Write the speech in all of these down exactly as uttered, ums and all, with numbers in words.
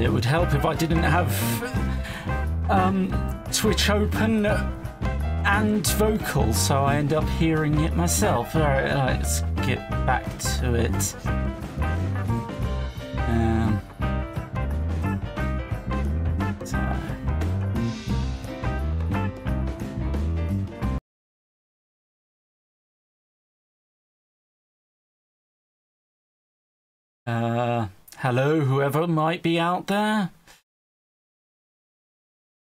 and it would help if I didn't have um, Twitch open and vocal, so I end up hearing it myself. All right, let's get back to it. Um, so. Uh, hello, whoever might be out there.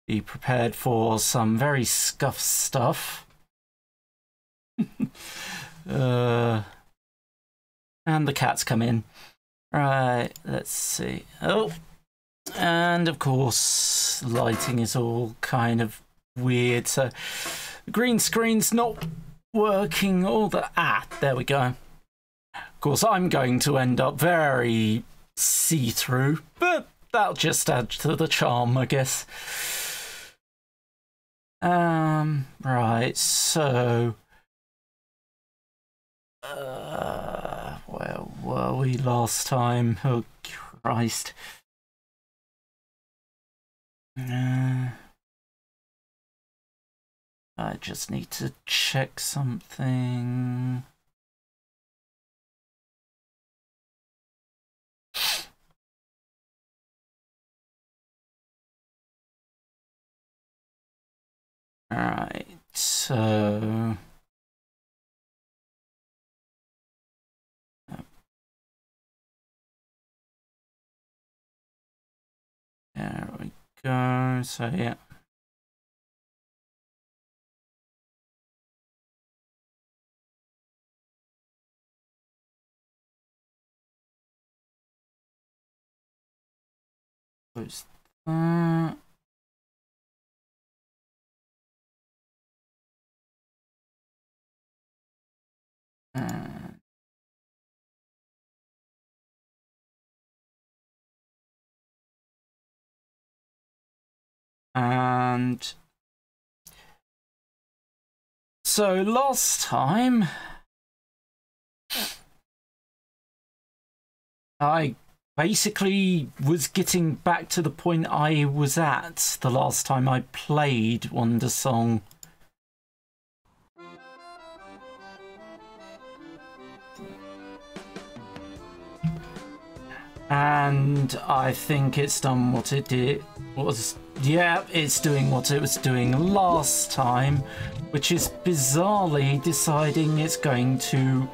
Be prepared for some very scuffed stuff. uh, and the cats come in. Right, let's see. Oh, and of course, lighting is all kind of weird. So, the green screen's not working. All the ah, there we go. Of course, I'm going to end up very see-through, but that'll just add to the charm, I guess. Um, right, so, uh, where were we last time? Oh, Christ. Uh, I just need to check something. Alright, so there we go. So yeah. Close that. And so last time I basically was getting back to the point I was at the last time I played Wandersong. And I think it's done what it did. Was yeah, it's doing what it was doing last time, which is bizarrely deciding it's going to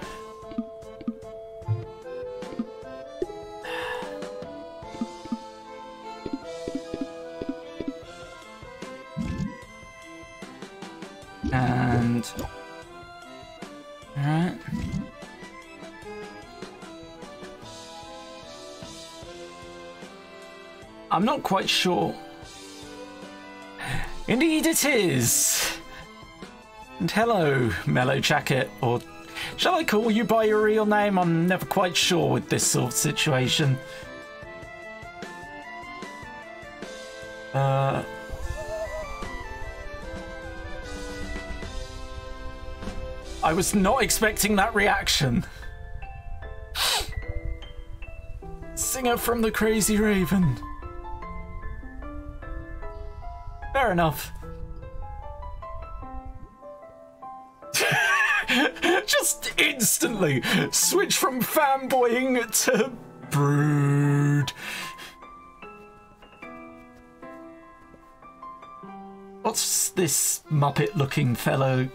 and all right. I'm not quite sure. Indeed it is! And hello, Mellow Jacket, or shall I call you by your real name? I'm never quite sure with this sort of situation. Uh... I was not expecting that reaction. Singer from the Crazy Raven. Fair enough. Just instantly switch from fanboying to brood. What's this Muppet-looking fellow?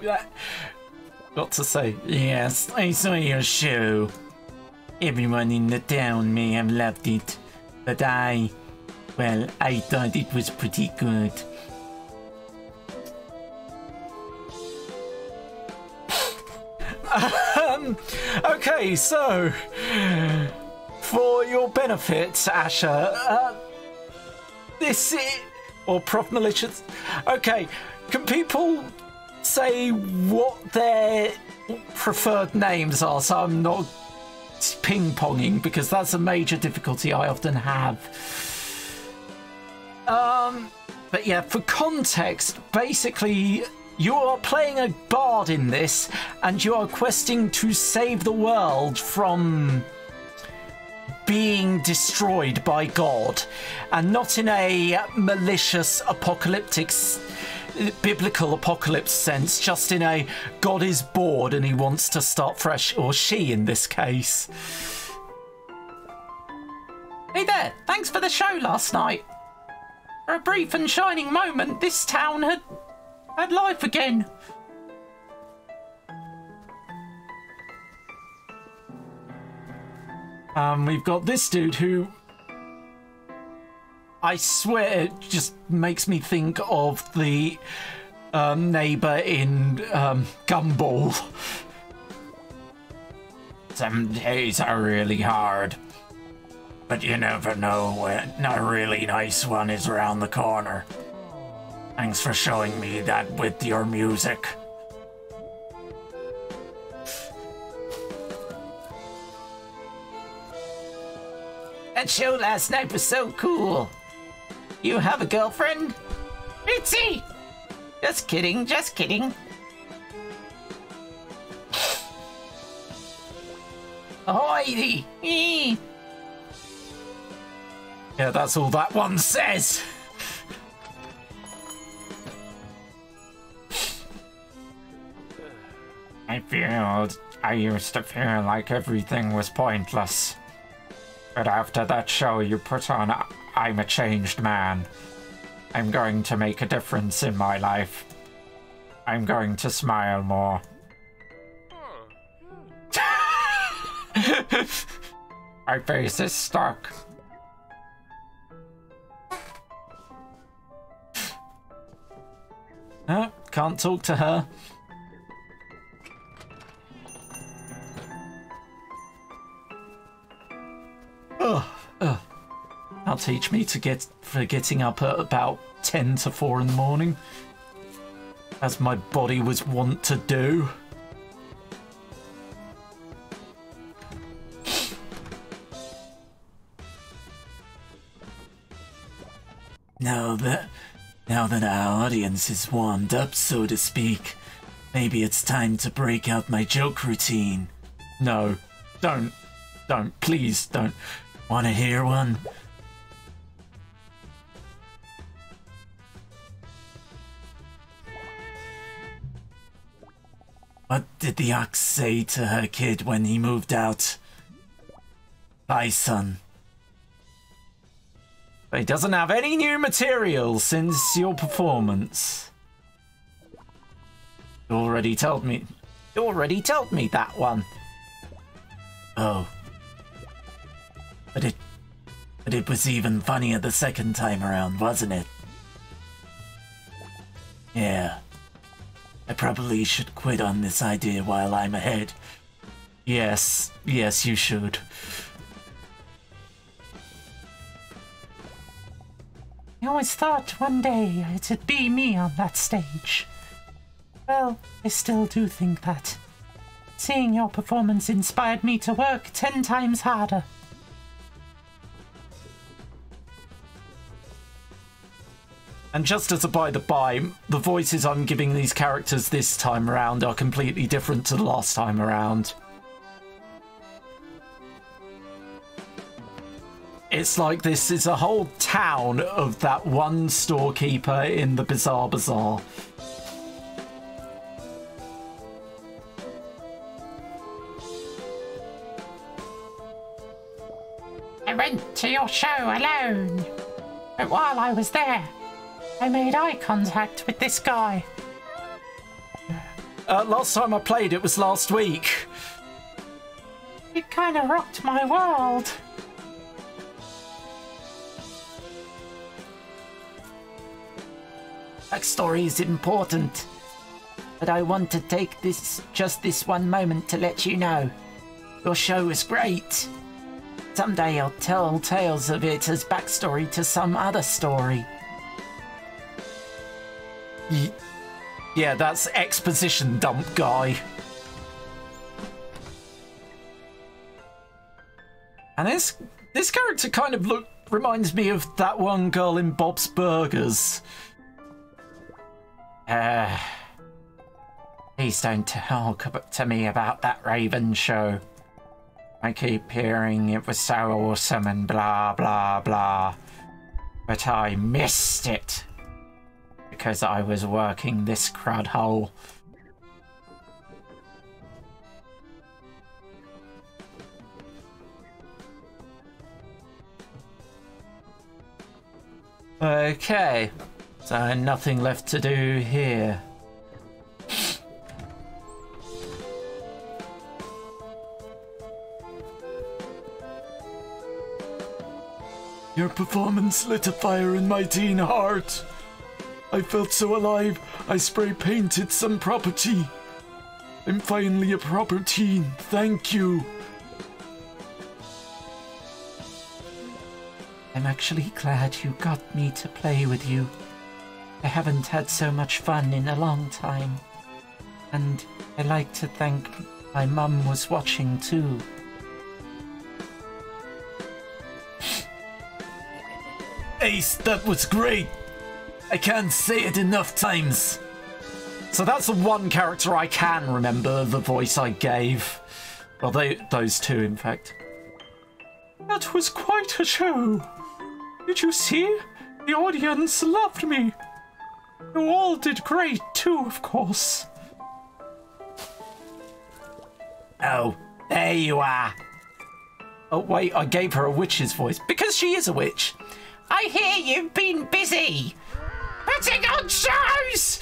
Got to say, yes, I saw your show. Everyone in the town may have loved it, but I, well, I thought it was pretty good. Um, okay, so, for your benefit, Asher, uh, this is, or prop malicious, okay, can people say what their preferred names are so I'm not ping-ponging, because that's a major difficulty I often have. Um, but yeah, for context, basically, you are playing a bard in this, and you are questing to save the world from being destroyed by God, and not in a malicious apocalyptic biblical apocalypse sense, just in a God is bored and he wants to start fresh, or she in this case. Hey there, thanks for the show last night. For a brief and shining moment, this town had had life again. Um, we've got this dude who, I swear, it just makes me think of the um, neighbour in um, Gumball. Some days are really hard, but you never know when a really nice one is around the corner. Thanks for showing me that with your music. That show last night was so cool. You have a girlfriend? Ritzy! Just kidding, just kidding. Ahoy! Yeah, that's all that one says. I feel, I used to feel like everything was pointless. But after that show you put on, I'm a changed man. I'm going to make a difference in my life. I'm going to smile more. My face is stuck. No, can't talk to her. Ugh, ugh. That'll teach me to get for getting up at about ten to four in the morning, as my body was wont to do. Now that, now that our audience is warmed up, so to speak, maybe it's time to break out my joke routine. No, don't, don't, please don't. Want to hear one? What did the ox say to her kid when he moved out? Bye, son. But he doesn't have any new material since your performance. You already told me. You already told me that one. Oh. But it, but it was even funnier the second time around, wasn't it? Yeah. I probably should quit on this idea while I'm ahead. Yes, yes, you should. I always thought one day it'd be me on that stage. Well, I still do think that. Seeing your performance inspired me to work ten times harder. And just as a by the by, the voices I'm giving these characters this time around are completely different to the last time around. It's like this is a whole town of that one storekeeper in the Bizarre Bazaar. I went to your show alone, but while I was there, I made eye contact with this guy. Uh, last time I played, it was last week. It kind of rocked my world. Backstory is important, but I want to take this just this one moment to let you know. Your show was great. Someday I'll tell tales of it as backstory to some other story. Yeah, that's exposition dump guy. And this this character kind of look reminds me of that one girl in Bob's Burgers. Uh, please don't talk to me about that Raven show. I keep hearing it was so awesome and blah, blah, blah. But I missed it because I was working this crud hole. Okay, so nothing left to do here. Your performance lit a fire in my teen heart. I felt so alive, I spray painted some property. I'm finally a proper teen, thank you. I'm actually glad you got me to play with you. I haven't had so much fun in a long time. And I like to think my mum was watching too. Ace, that was great! I can't say it enough times. So that's the one character I can remember the voice I gave. Well, they, those two, in fact. That was quite a show. Did you see? The audience loved me. You all did great too, of course. Oh, there you are. Oh wait, I gave her a witch's voice because she is a witch. I hear you've been busy putting on shows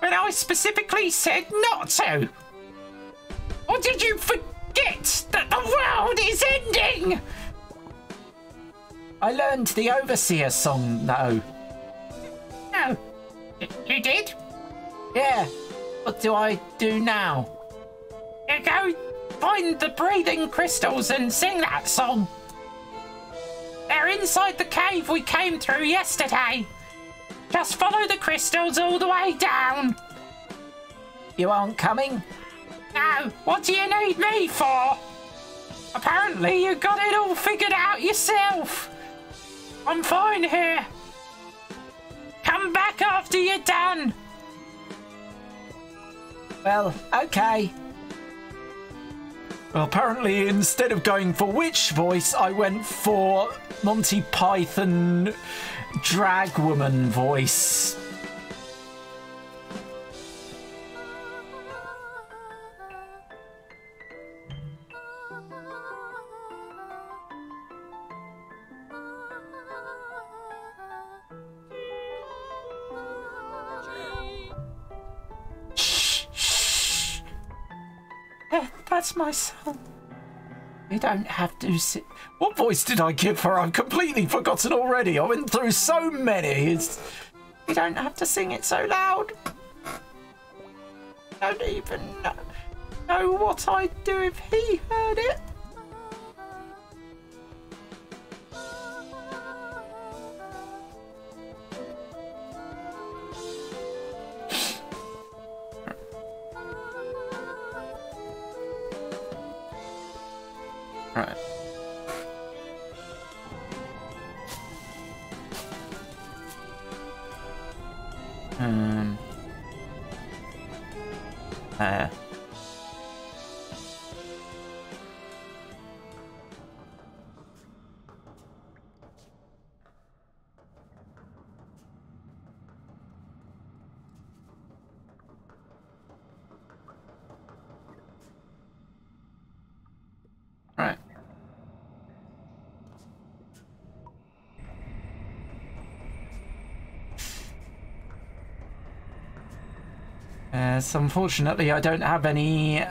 when I specifically said not to. Or did you forget that the world is ending? I learned the Overseer song, though. Oh, you did? Yeah. What do I do now? You go find the breathing crystals and sing that song. They're inside the cave we came through yesterday. Just follow the crystals all the way down. You aren't coming? No, what do you need me for? Apparently you got it all figured out yourself. I'm fine here. Come back after you're done. Well, okay. Well, apparently instead of going for witch voice, I went for Monty Python drag woman voice. That's my son. You don't have to sit. What voice did I give her? I've completely forgotten already. I went through so many. It's... You don't have to sing it so loud. I don't even know, know what I'd do if he heard it. Unfortunately, I don't have any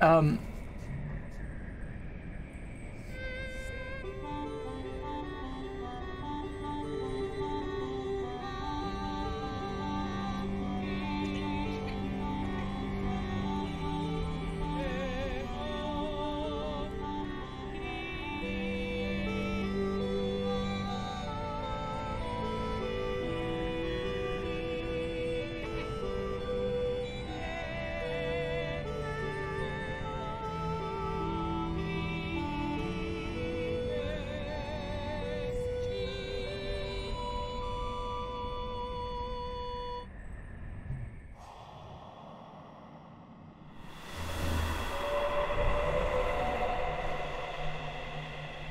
um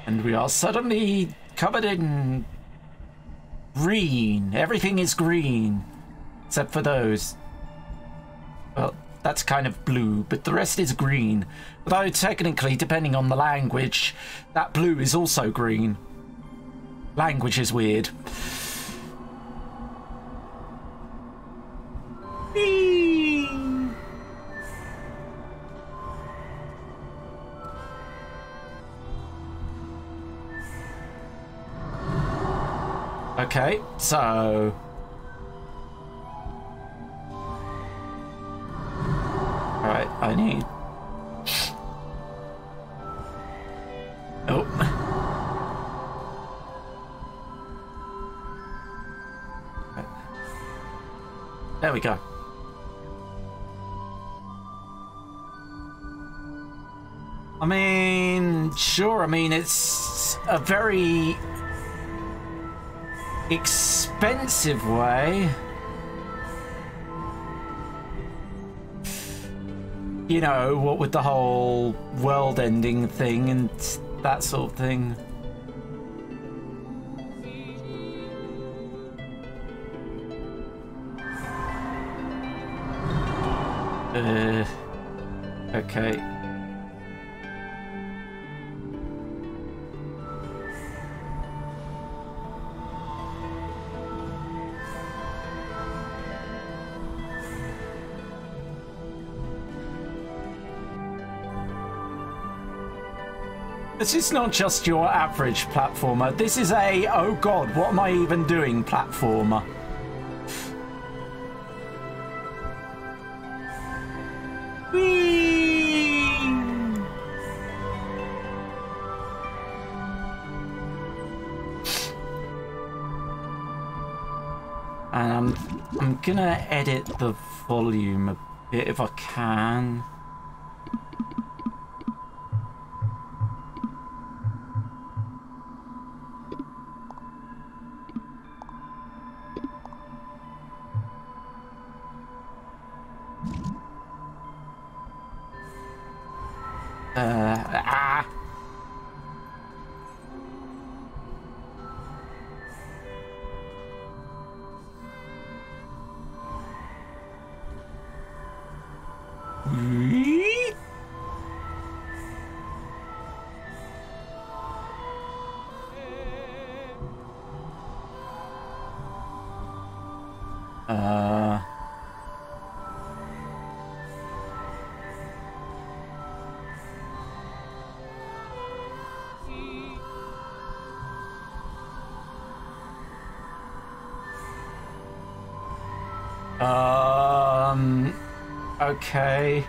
and we are suddenly covered in green. Everything is green, except for those. Well, that's kind of blue, but the rest is green. Although technically, depending on the language, that blue is also green. Language is weird. Okay, so... Alright, I need... Oh. There we go. I mean, sure, I mean, it's a very... expensive way, you know, what with the whole world ending thing and that sort of thing. Uh, okay. This is not just your average platformer. This is a, oh god, what am I even doing platformer. Whee! And I'm, I'm gonna edit the volume a bit if I can. Okay. Okay,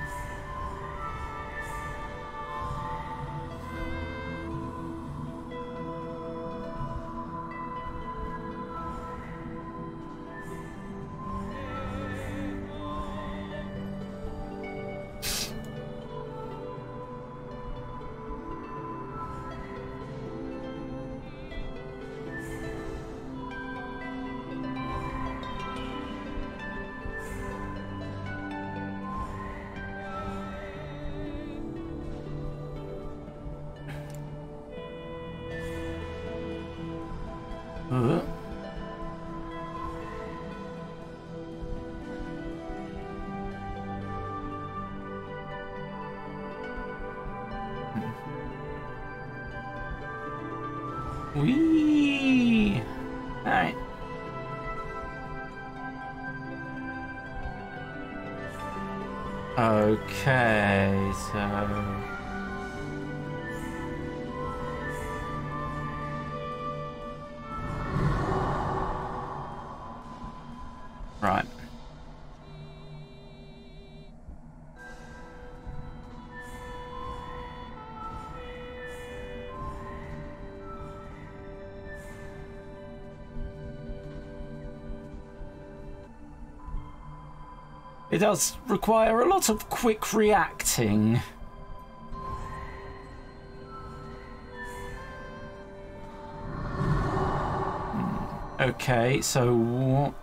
so... Right. It does require a lot of quick reacting. Okay, so what?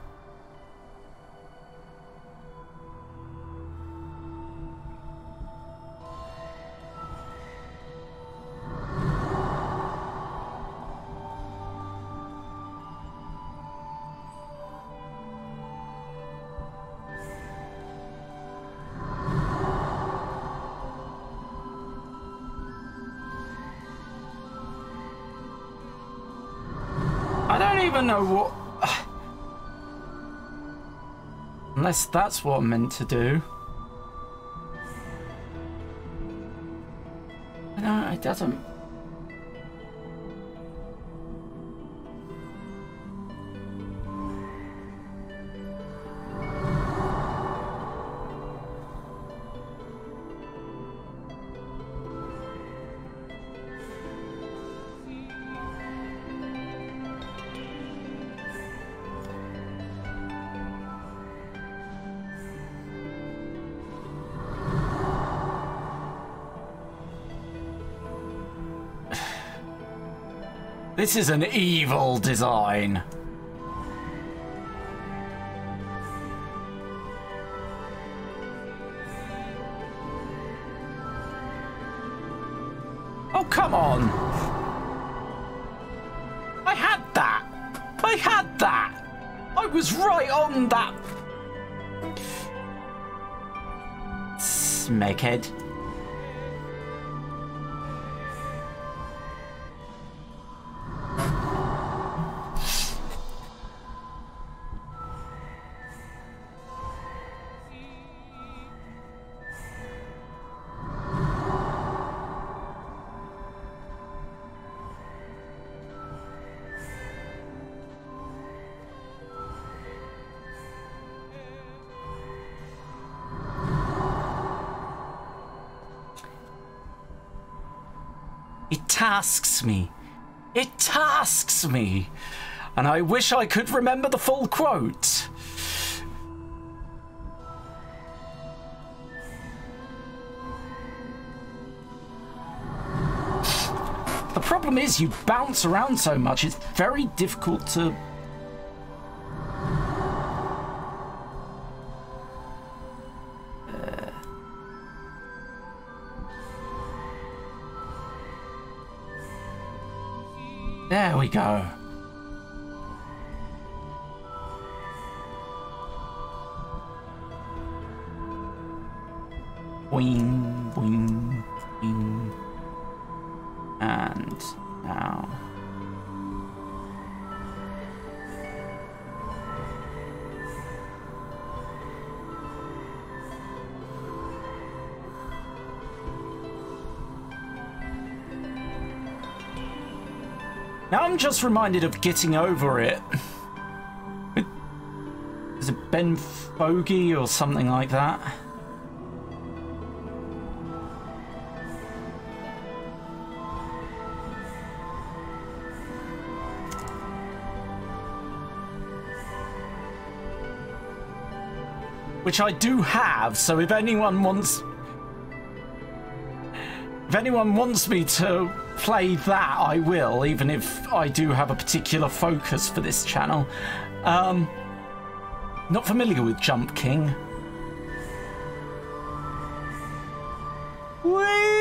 don't even know what... Unless that's what I'm meant to do. No, it doesn't. This is an evil design. Oh, come on. I had that. I had that. I was right on that. Smeghead. Tasks me. It tasks me. And I wish I could remember the full quote. The problem is you bounce around so much, it's very difficult to... There we go. Boing, boing, boing. And now. Now I'm just reminded of Getting Over It. Is it Ben Fogey or something like that? Which I do have, so if anyone wants... If anyone wants me to play that, I will, even if I do have a particular focus for this channel. Um, not familiar with Jump King. Whee!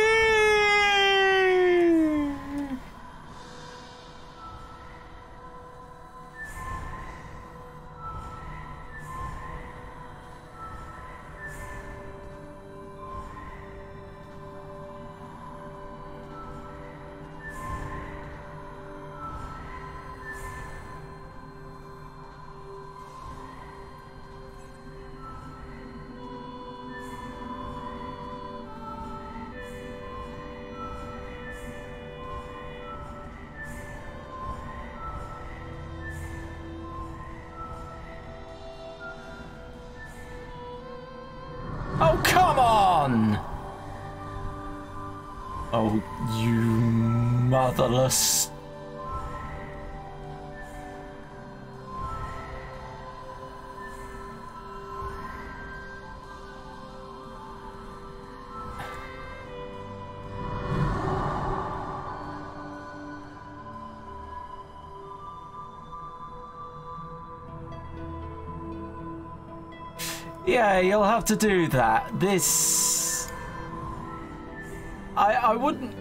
Oh, you motherless. Yeah, you'll have to do that. This... I, I wouldn't,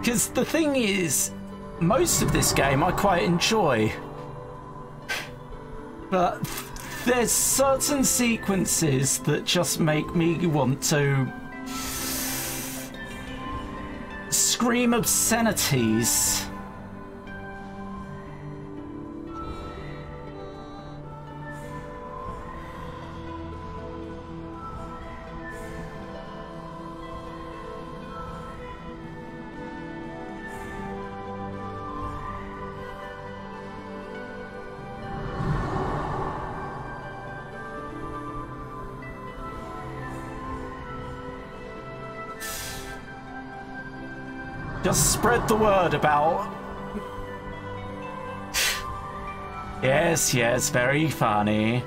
because the thing is, most of this game I quite enjoy, but there's certain sequences that just make me want to scream obscenities. Just spread the word about. Yes, yes, very funny.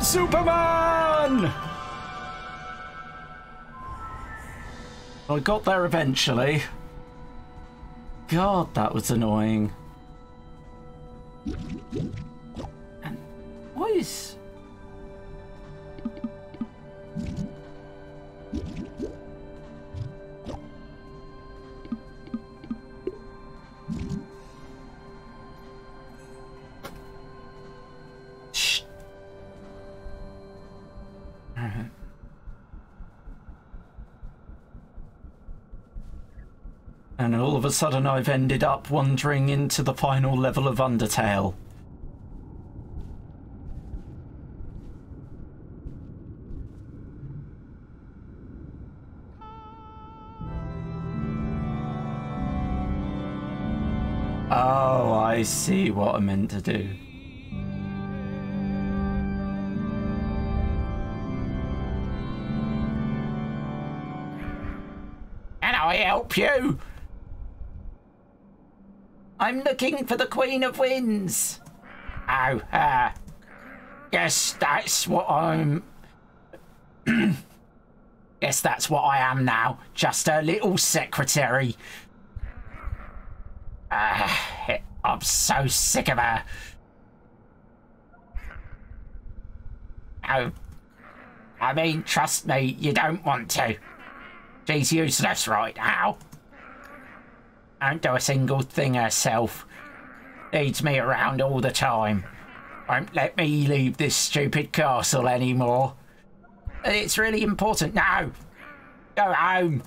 Superman! I got there eventually. God, that was annoying. And what is... And all of a sudden I've ended up wandering into the final level of Undertale. Oh, I see what I'm meant to do. Can I help you? I'm looking for the Queen of Winds. Oh, uh, yes, that's what I'm... Yes, that's what I am now. Just a little secretary. Uh, I'm so sick of her. Oh, I mean, trust me, you don't want to. She's useless right now. Don't do a single thing herself. Leads me around all the time. Won't let me leave this stupid castle anymore. It's really important. No! Go home!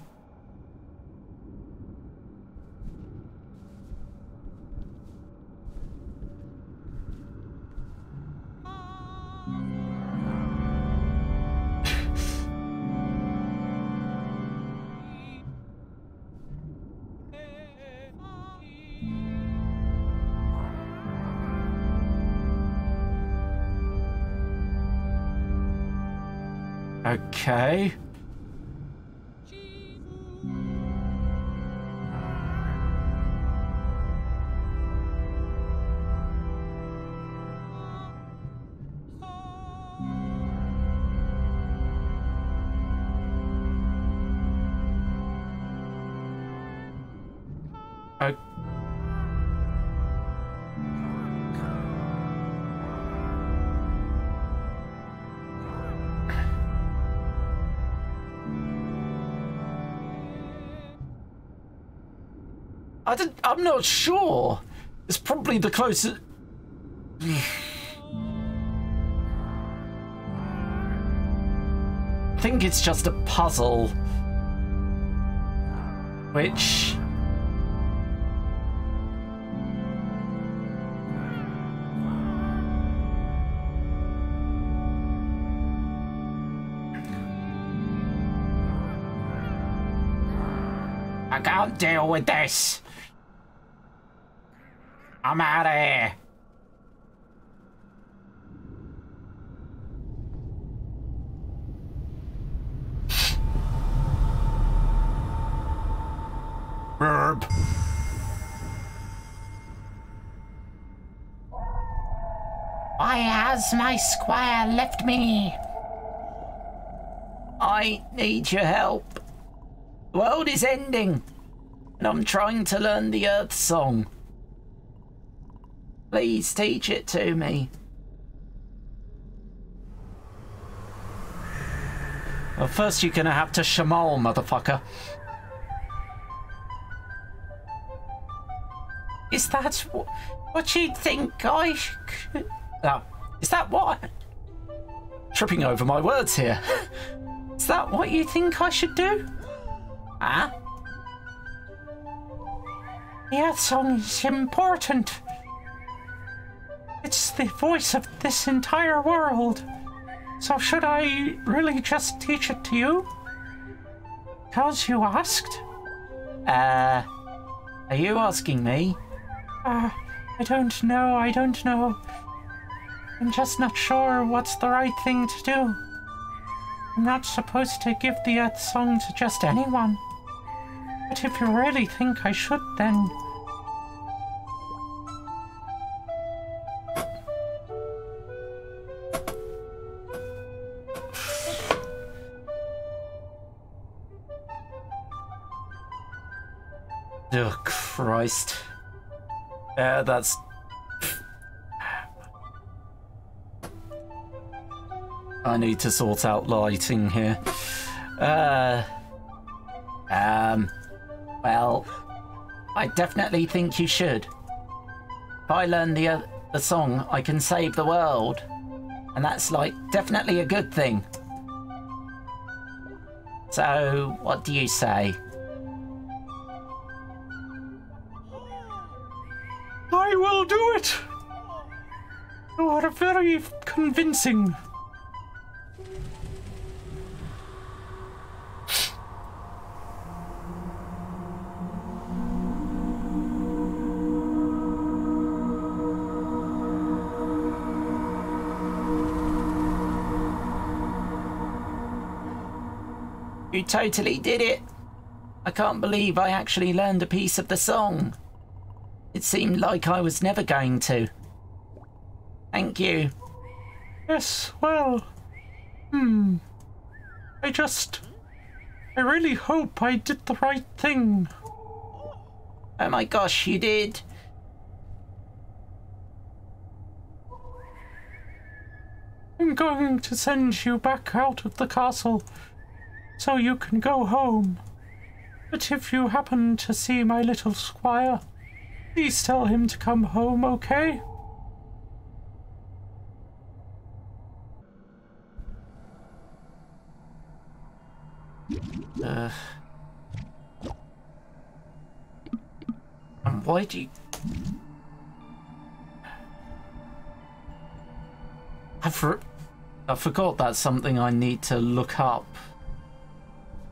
Okay. I didn't, I'm not sure. It's probably the closest. I think it's just a puzzle, which I can't deal with this. I'm out of here. Burp. Why has my squire left me? I need your help. The world is ending, and I'm trying to learn the Earth Song. Please teach it to me. Well, first you're gonna have to shamal, motherfucker. Is that what, what you think I could... Oh, is that what... I'm tripping over my words here. Is that what you think I should do? Huh? The Earth Song is important. It's the voice of this entire world. So should I really just teach it to you? Because you asked? Uh, are you asking me? Uh, I don't know, I don't know. I'm just not sure what's the right thing to do. I'm not supposed to give the Earth song to just anyone. But if you really think I should, then... Oh, Christ. Yeah, that's... I need to sort out lighting here. Uh, um, well, I definitely think you should. If I learn the, uh, the song, I can save the world. And that's, like, definitely a good thing. So, what do you say? I will do it! You are very convincing. You totally did it. I can't believe I actually learned a piece of the song. It seemed like I was never going to. Thank you. Yes, well... Hmm... I just... I really hope I did the right thing. Oh my gosh, you did. I'm going to send you back out of the castle so you can go home. But if you happen to see my little squire, please tell him to come home, okay? Uh, and why do you... I, for... I forgot that's something I need to look up.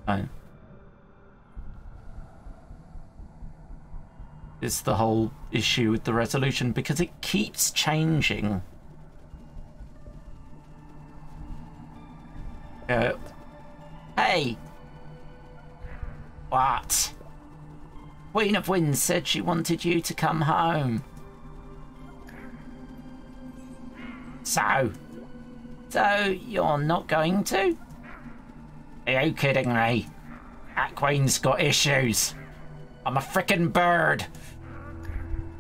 Oh. It's the whole issue with the resolution because it keeps changing. Uh, hey! What? Queen of Winds said she wanted you to come home. So? So you're not going to? Are you kidding me? That queen's got issues. I'm a frickin' bird.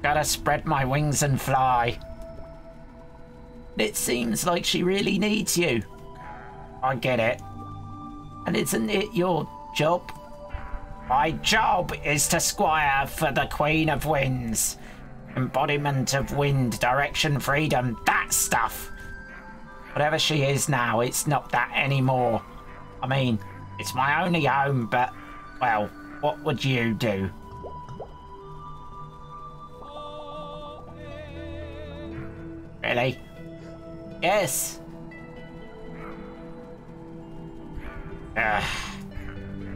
Gotta spread my wings and fly. It seems like she really needs you. I get it. And isn't it your job? My job is to squire for the Queen of Winds. Embodiment of wind, direction, freedom, that stuff. Whatever she is now, it's not that anymore. I mean, it's my only home, but, well, what would you do? Really? Yes. Ugh.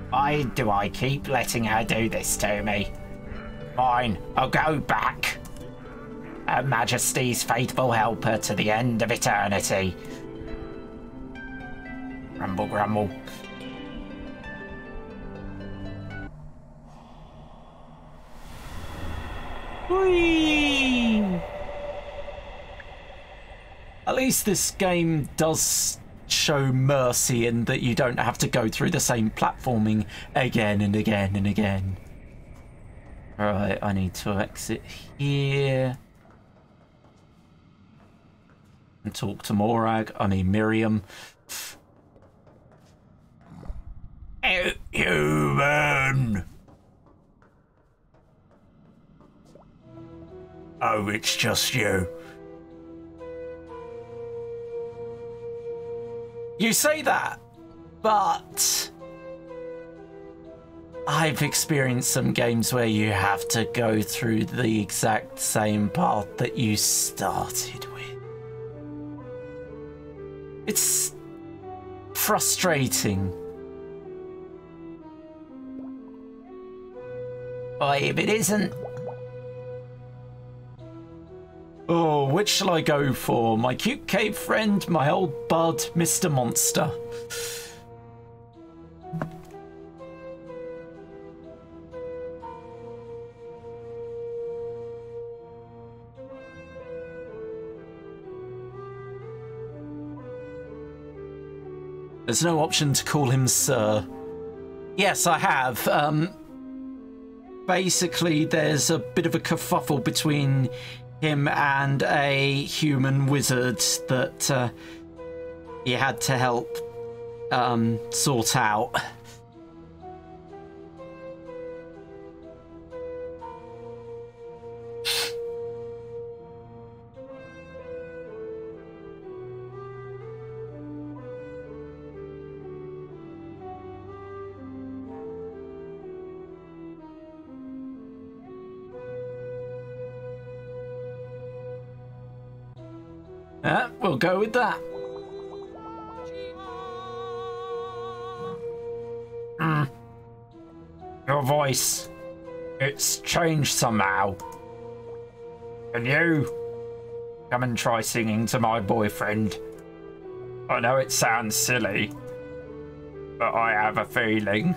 Why do I keep letting her do this to me? Fine, I'll go back. Her Majesty's faithful helper to the end of eternity. Grumble, grumble. Whee! At least this game does show mercy in that you don't have to go through the same platforming again and again and again. Right, I need to exit here. And talk to Morag. I mean Miriam. Oh, human! Oh, it's just you. You say that, but I've experienced some games where you have to go through the exact same path that you started with. It's frustrating. But if it isn't... Oh, which shall I go for? My cute cave friend, my old bud, Mister Monster. There's no option to call him Sir. Yes, I have. Um, basically, there's a bit of a kerfuffle between him and a human wizard that uh, he had to help um, sort out. Uh, we'll go with that. Mm. Your voice. It's changed somehow. Can you come and try singing to my boyfriend? I know it sounds silly, but I have a feeling.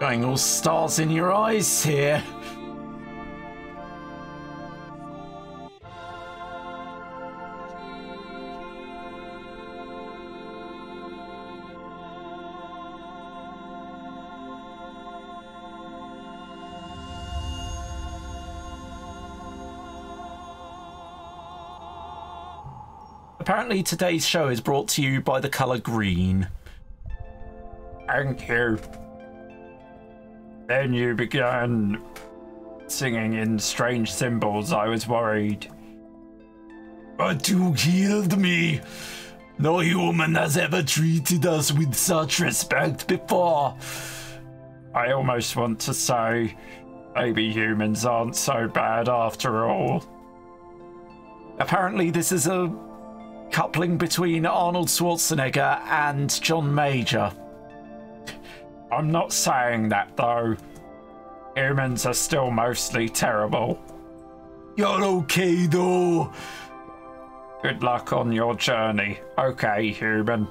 Going all stars in your eyes here. Apparently today's show is brought to you by the colour green. Thank you. Then you began singing in strange symbols. I was worried. But you healed me. No human has ever treated us with such respect before. I almost want to say, maybe humans aren't so bad after all. Apparently this is a coupling between Arnold Schwarzenegger and John Major. I'm not saying that, though. Humans are still mostly terrible. You're okay, though. Good luck on your journey. Okay, human.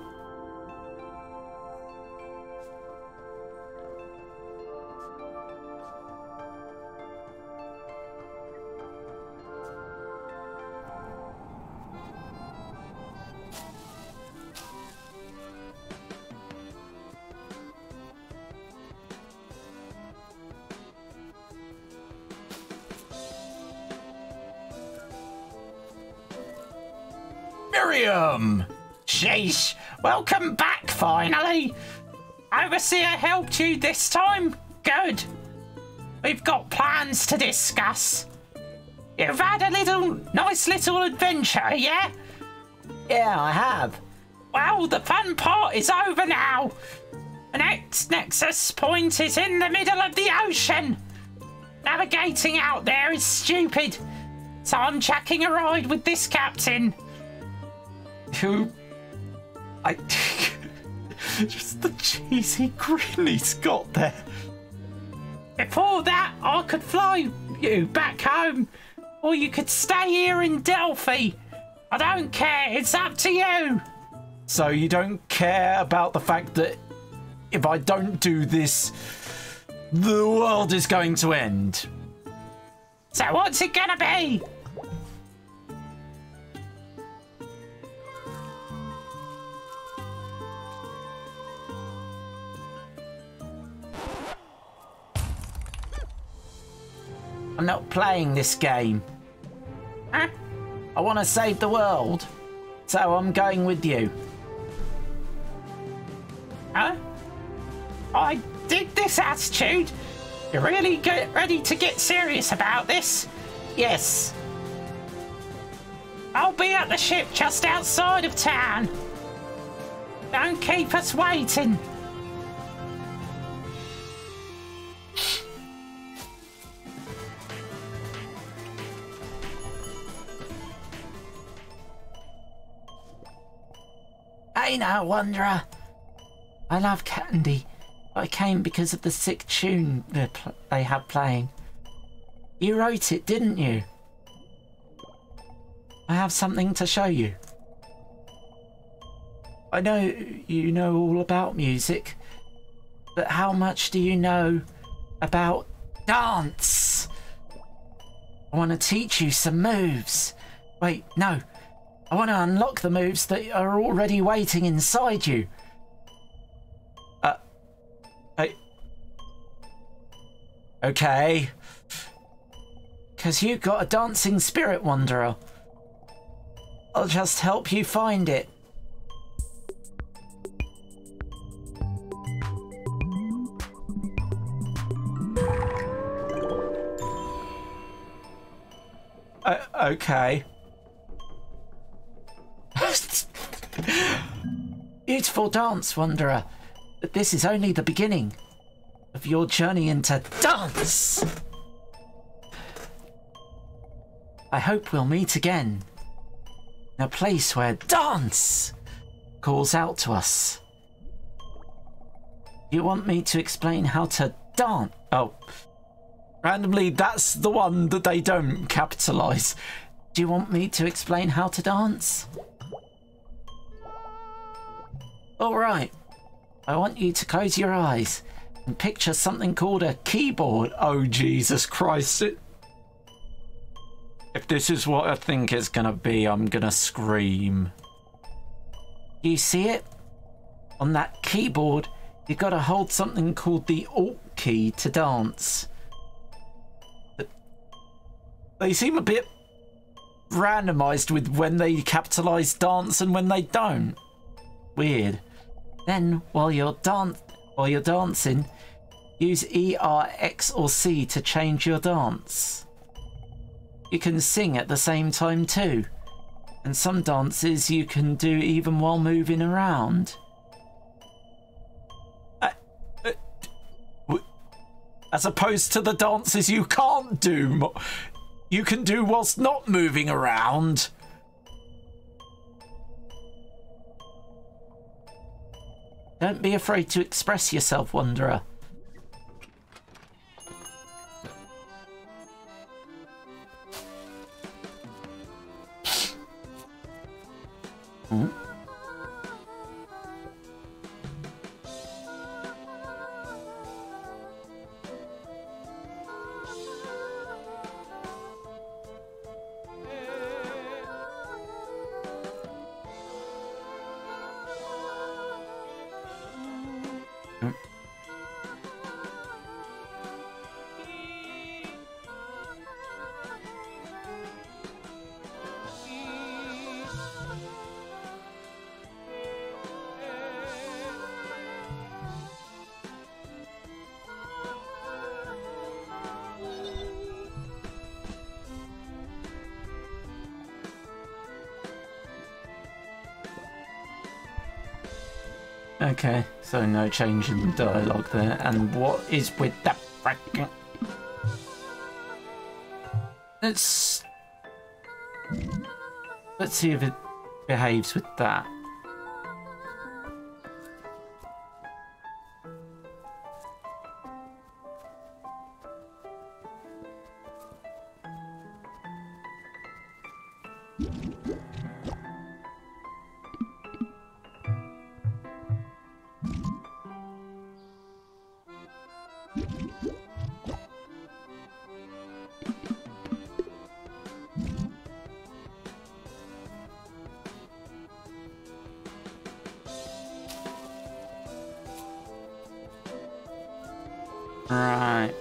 Miriam! Sheesh, welcome back finally! Overseer helped you this time? Good. We've got plans to discuss. You've had a little, nice little adventure, yeah? Yeah, I have. Well, the fun part is over now. The next nexus point is in the middle of the ocean. Navigating out there is stupid, so I'm checking a ride with this captain. Who? I... Just the cheesy grin he's got there. Before that, I could fly you back home, or you could stay here in Delphi. I don't care, it's up to you. So you don't care about the fact that if I don't do this, the world is going to end. So what's it gonna be? I'm not playing this game. Huh? I want to save the world, so I'm going with you. Huh? I dig this attitude. You really get ready to get serious about this? Yes. I'll be at the ship just outside of town. Don't keep us waiting. Hey now, Wanderer. I love candy. I came because of the sick tune they had playing. You wrote it, didn't you? I have something to show you. I know you know all about music, but how much do you know about dance? I want to teach you some moves. Wait, no. I want to unlock the moves that are already waiting inside you. Uh, I... Okay. Because you got a dancing spirit, Wanderer. I'll just help you find it. Uh, okay. Beautiful dance, Wanderer, but this is only the beginning of your journey into dance. I hope we'll meet again in a place where dance calls out to us. You want me to explain how to dance? Oh, randomly, that's the one that they don't capitalize. Do you want me to explain how to dance? Alright, I want you to close your eyes and picture something called a keyboard. Oh, Jesus Christ. It... If this is what I think it's going to be, I'm going to scream. You see it? On that keyboard, you've got to hold something called the Alt key to dance. But they seem a bit randomised with when they capitalise dance and when they don't. Weird. Then, while you're dan- while you're dancing, use E, R, X, or C to change your dance. You can sing at the same time too, and some dances you can do even while moving around. Uh, uh, w as opposed to the dances you can't do, mo you can do whilst not moving around. Don't be afraid to express yourself, Wanderer. Hmm? Okay, so no change in the dialogue there. And what is with that fracking? Let's... Let's see if it behaves with that. Right.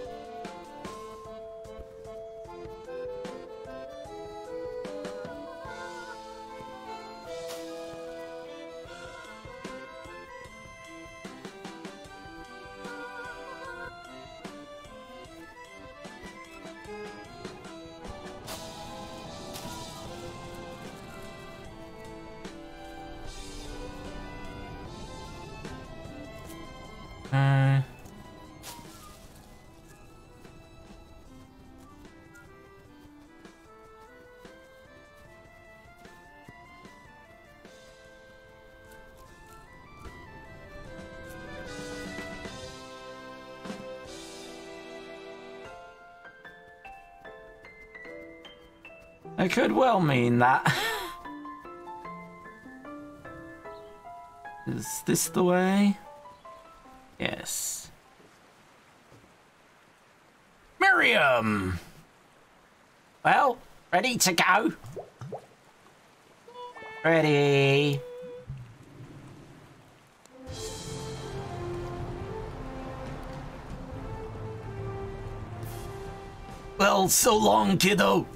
It could well mean that. Is this the way? Yes. Miriam! Well, ready to go? Ready. Well, so long, kiddo.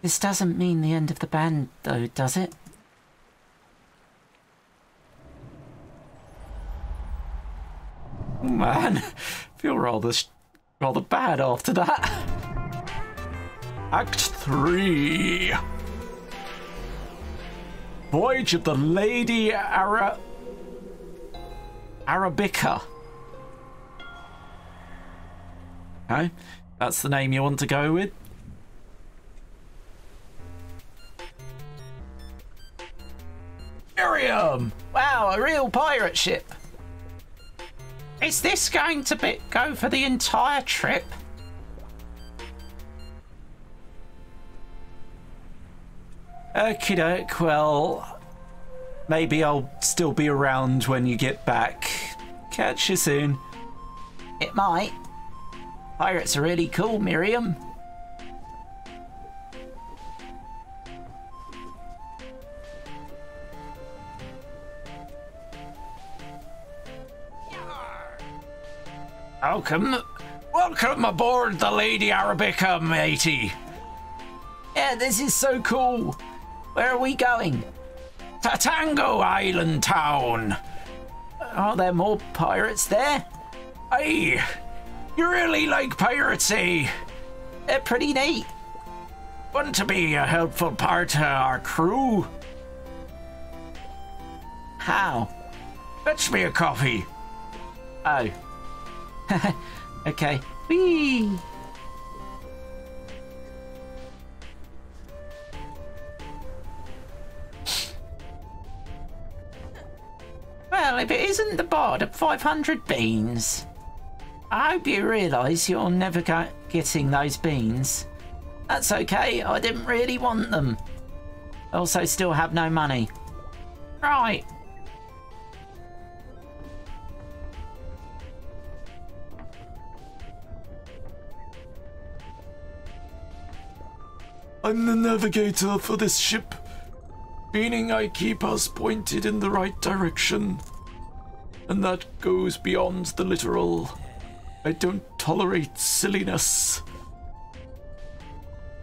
This doesn't mean the end of the band, though, does it? Oh, man, I feel rather, rather bad after that. Act three. Voyage of the Lady Ara... Arabica. Okay, that's the name you want to go with. Wow, a real pirate ship. Is this going to be go for the entire trip? Okie doke, well, maybe I'll still be around when you get back. Catch you soon. It might. Pirates are really cool, Miriam. Welcome, welcome aboard the Lady Arabica, matey. Yeah, this is so cool. Where are we going? Tatango Island Town. Are there more pirates there? Hey, you really like piracy. They're pretty neat. Want to be a helpful part of our crew? How? Fetch me a coffee. Oh. Okay. Whee! Well, if it isn't the bod at five hundred beans, I hope you realise you're never getting those beans. That's okay, I didn't really want them. I also still have no money. Right. I'm the navigator for this ship, meaning I keep us pointed in the right direction. And that goes beyond the literal. I don't tolerate silliness.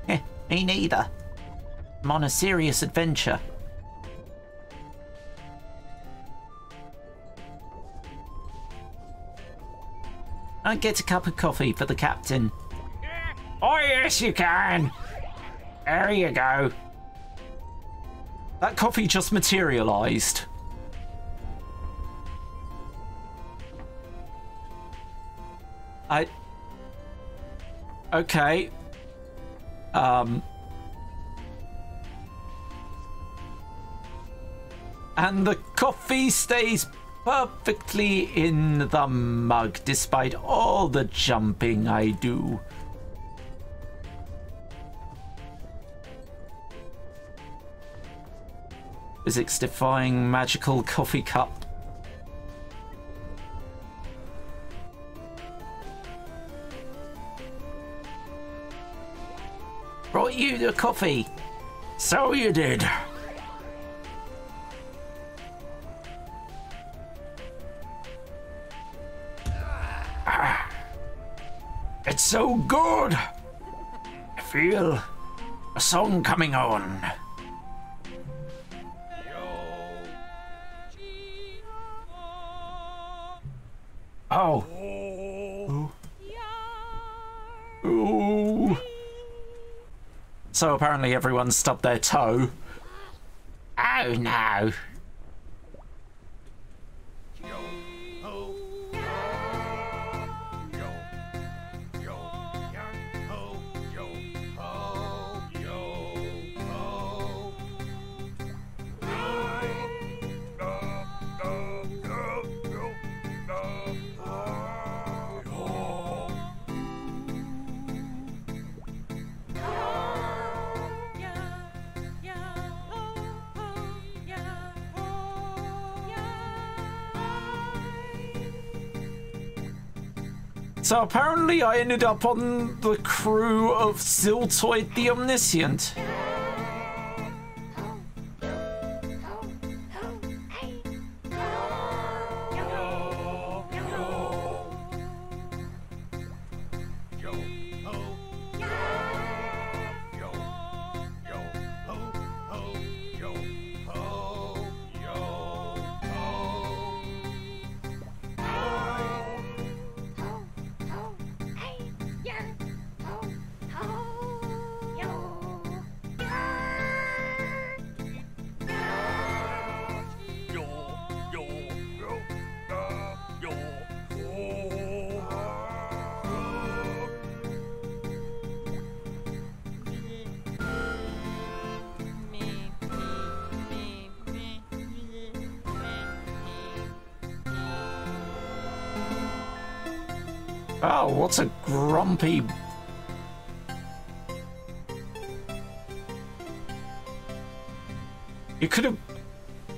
Eh, me neither. I'm on a serious adventure. I get a cup of coffee for the captain. Oh yes you can! There you go. That coffee just materialised. I... Okay. Um... And the coffee stays perfectly in the mug, despite all the jumping I do. Physics-defying magical coffee cup. Brought you the coffee. So you did. It's so good. I feel a song coming on. Oh. Ooh. Ooh. So apparently everyone stubbed their toe. Oh no. So apparently I ended up on the crew of Ziltoid the Omniscient. What's a grumpy... You could have...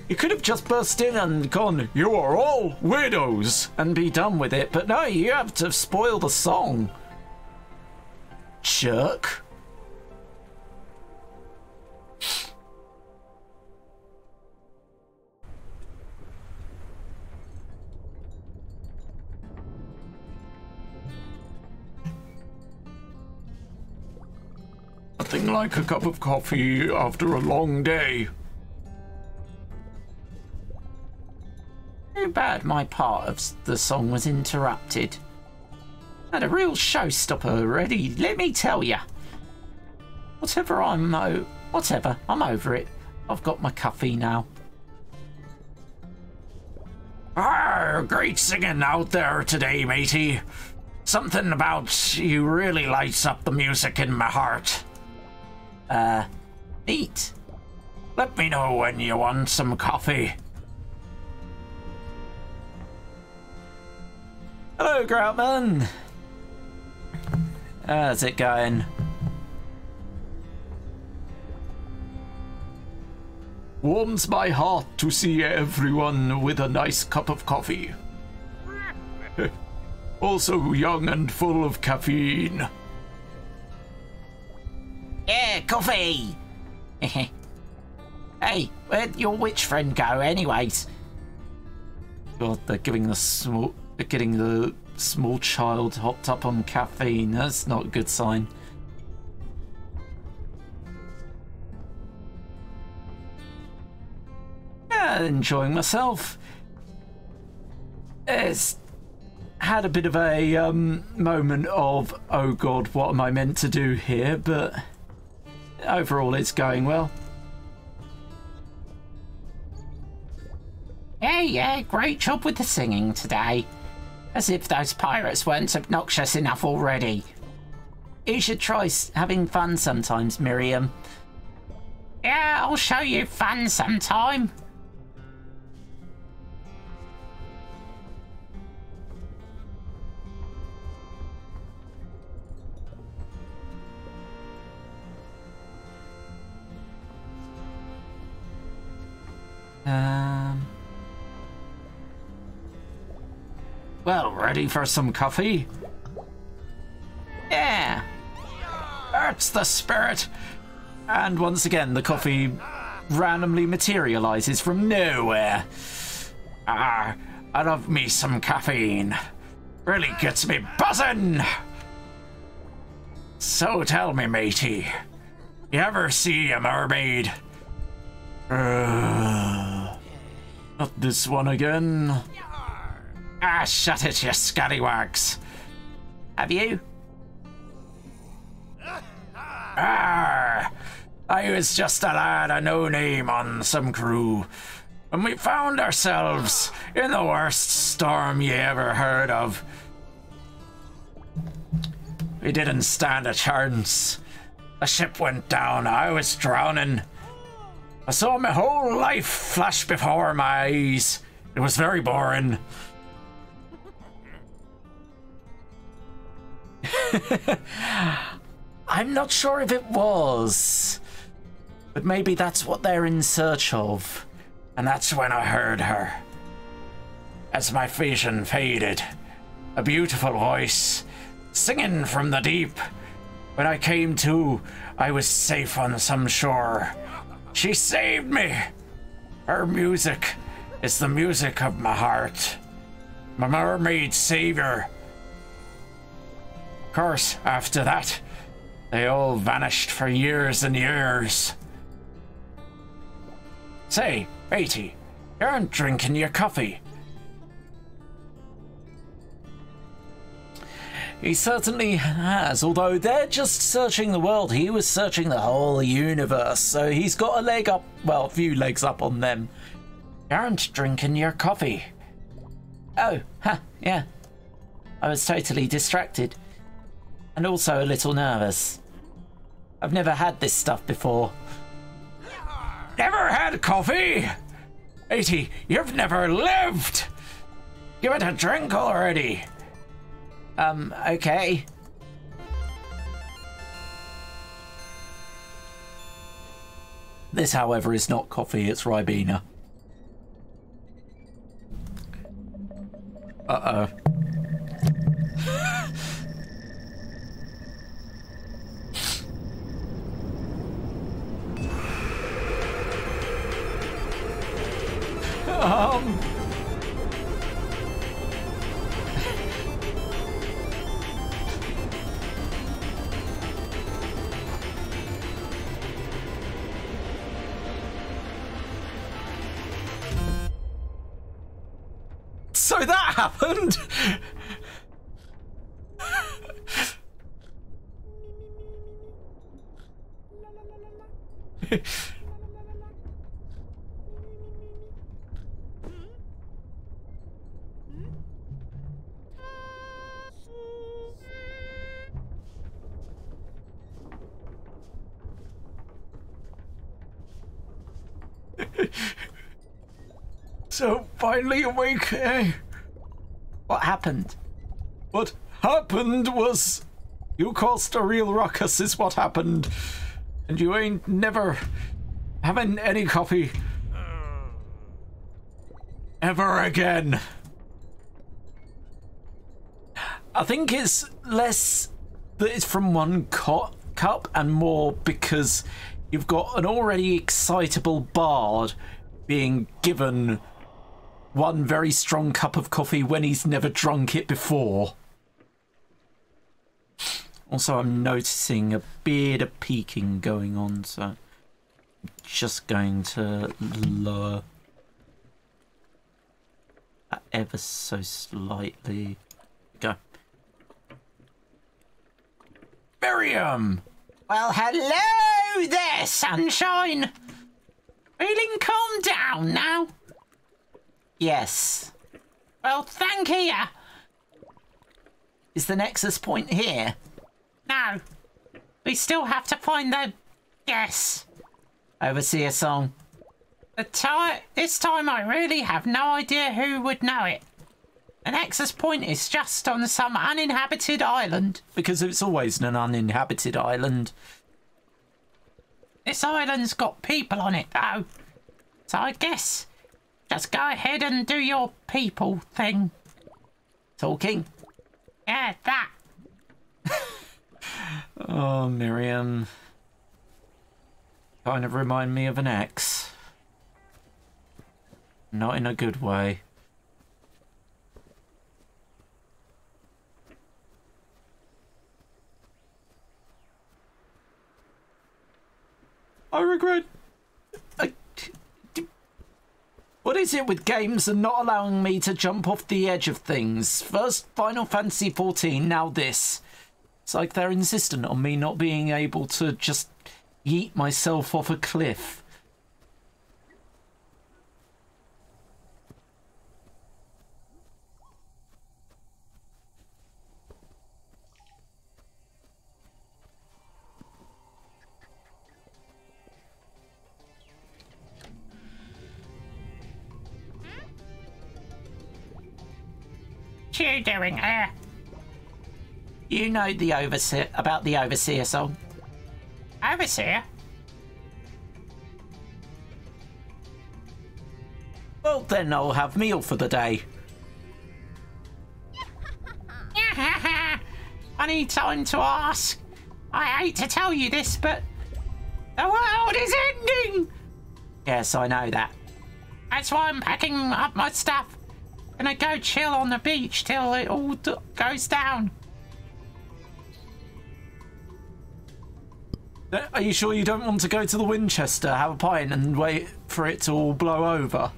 You could have just burst in and gone, "You are all weirdos," and be done with it, but no, you have to spoil the song. Jerk. Like a cup of coffee after a long day. Too bad my part of the song was interrupted. Had a real showstopper already, let me tell ya. Whatever I'm o- whatever, I'm over it. I've got my coffee now. Arr, great singing out there today, matey. Something about you really lights up the music in my heart. Uh, neat. Let me know when you want some coffee. Hello, Groutman. How's it going? Warms my heart to see everyone with a nice cup of coffee. Also young and full of caffeine. Yeah, coffee! Hey, where'd your witch friend go anyways? God, they're giving the small, they're getting the small child hopped up on caffeine. That's not a good sign. Yeah, enjoying myself. It's had a bit of a um, moment of, oh God, what am I meant to do here? But... overall, it's going well. Yeah, yeah, great job with the singing today. As if those pirates weren't obnoxious enough already. You should try having fun sometimes, Miriam. Yeah, I'll show you fun sometime. Um... Well, ready for some coffee? Yeah! That's the spirit! And once again, the coffee randomly materializes from nowhere. Ah, I love me some caffeine. Really gets me buzzing! So tell me, matey, you ever see a mermaid? Uh, not this one again. Ah, shut it, you scallywags. Have you? Ah, I was just a lad, a no-name on some crew, and we found ourselves in the worst storm you ever heard of. We didn't stand a chance. The ship went down, I was drowning. I saw my whole life flash before my eyes. It was very boring. I'm not sure if it was, but maybe that's what they're in search of. And that's when I heard her. As my vision faded, a beautiful voice singing from the deep. When I came to, I was safe on some shore. She saved me. Her music is the music of my heart. My mermaid savior. Of course, after that, they all vanished for years and years. Say, matey, you aren't drinking your coffee. He certainly has, although they're just searching the world. He was searching the whole universe, so he's got a leg up, well, a few legs up on them. You aren't drinking your coffee. Oh, huh, yeah. I was totally distracted. And also a little nervous. I've never had this stuff before. Never had coffee? Matey, you've never lived! Give it a drink already. Um, okay. This, however, is not coffee, it's Ribena. Uh-oh. Um. So that happened. So finally awake, eh? What happened? What happened was you caused a real ruckus is what happened. And you ain't never having any coffee ever again. I think it's less that it's from one co- cup and more because you've got an already excitable bard being given one very strong cup of coffee when he's never drunk it before. Also, I'm noticing a beard of peaking going on, so I'm just going to lower that ever so slightly. Go. Miriam! Well, hello there, sunshine! Feeling calm down now? Yes. Well, thank you. Is the nexus point here? No. We still have to find the... Yes. Overseer song. The time... This time I really have no idea who would know it. The nexus point is just on some uninhabited island. Because it's always an uninhabited island. This island's got people on it, though. So I guess... Just go ahead and do your people thing. Talking. Yeah, that. Oh, Miriam. Kind of remind me of an ex. Not in a good way. I regret... I... What is it with games and not allowing me to jump off the edge of things? First Final Fantasy fourteen, now this. It's like they're insistent on me not being able to just yeet myself off a cliff. What are you doing there? You know the overseer about the overseer song. Overseer? Well, then I'll have meal for the day. Funny time to ask. I hate to tell you this, but the world is ending. Yes, I know that. That's why I'm packing up my stuff. And I go chill on the beach till it all d goes down. Are you sure you don't want to go to the Winchester, have a pint and wait for it to all blow over?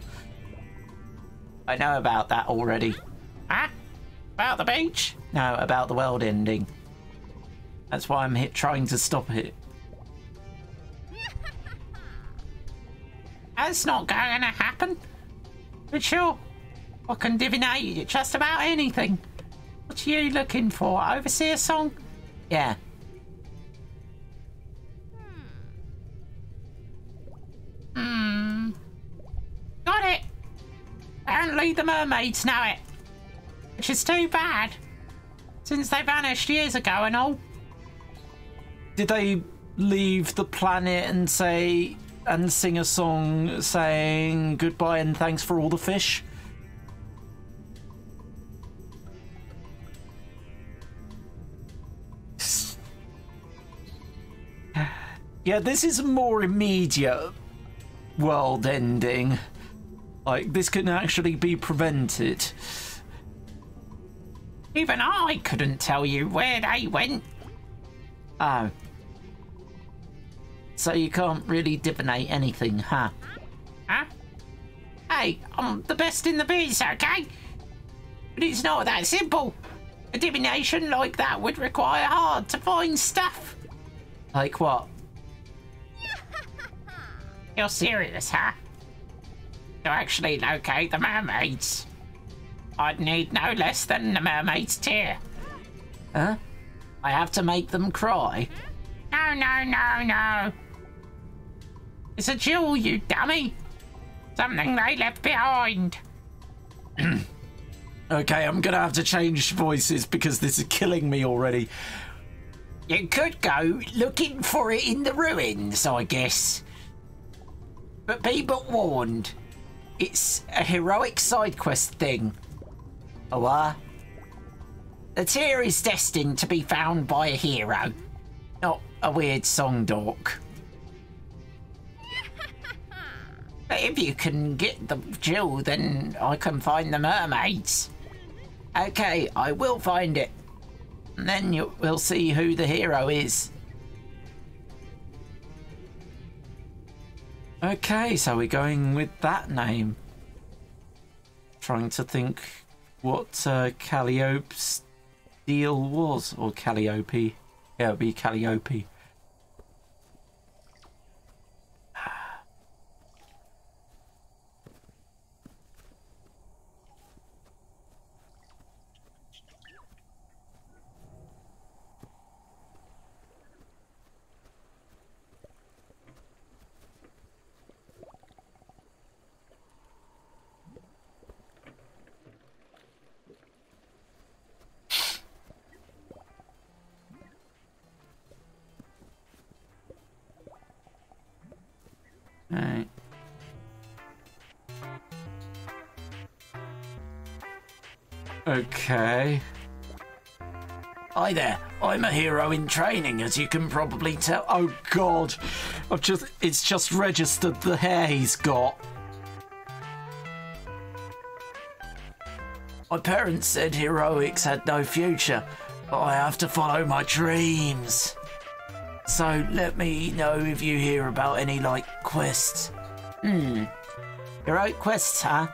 I know about that already. Huh? About the beach? No, about the world ending. That's why I'm hit trying to stop it. That's not going to happen. But sure. I can divinate just about anything. What are you looking for? Overseer song? Yeah. Hmm. Got it. Apparently the mermaids know it. Which is too bad. Since they vanished years ago and all. Did they leave the planet and say... and sing a song saying goodbye and thanks for all the fish? Yeah, this is a more immediate world ending. Like, this can actually be prevented. Even I couldn't tell you where they went. Oh. So you can't really divinate anything, huh? Huh? Hey, I'm the best in the biz, okay? But it's not that simple. A divination like that would require hard to find stuff. Like what? You're serious, huh? To actually locate the mermaids. I'd need no less than the mermaid's tear. Huh? I have to make them cry? No, no, no, no. It's a jewel, you dummy. Something they left behind. Okay, I'm gonna have to change voices because this is killing me already. You could go looking for it in the ruins, I guess. But be but warned, it's a heroic side quest thing. Oh, uh, the tear is destined to be found by a hero, not a weird song dork. But if you can get the jewel, then I can find the mermaids. Okay, I will find it. And then you will see who the hero is. Okay, so we're going with that name. Trying to think what uh, Calliope's deal was, or Calliope. Yeah, it'd be Calliope. Okay. Hi there, I'm a hero in training, as you can probably tell. Oh god, I've just, it's just registered the hair he's got. My parents said heroics had no future, but I have to follow my dreams. So let me know if you hear about any, like, quests. Hmm, heroic quests, huh?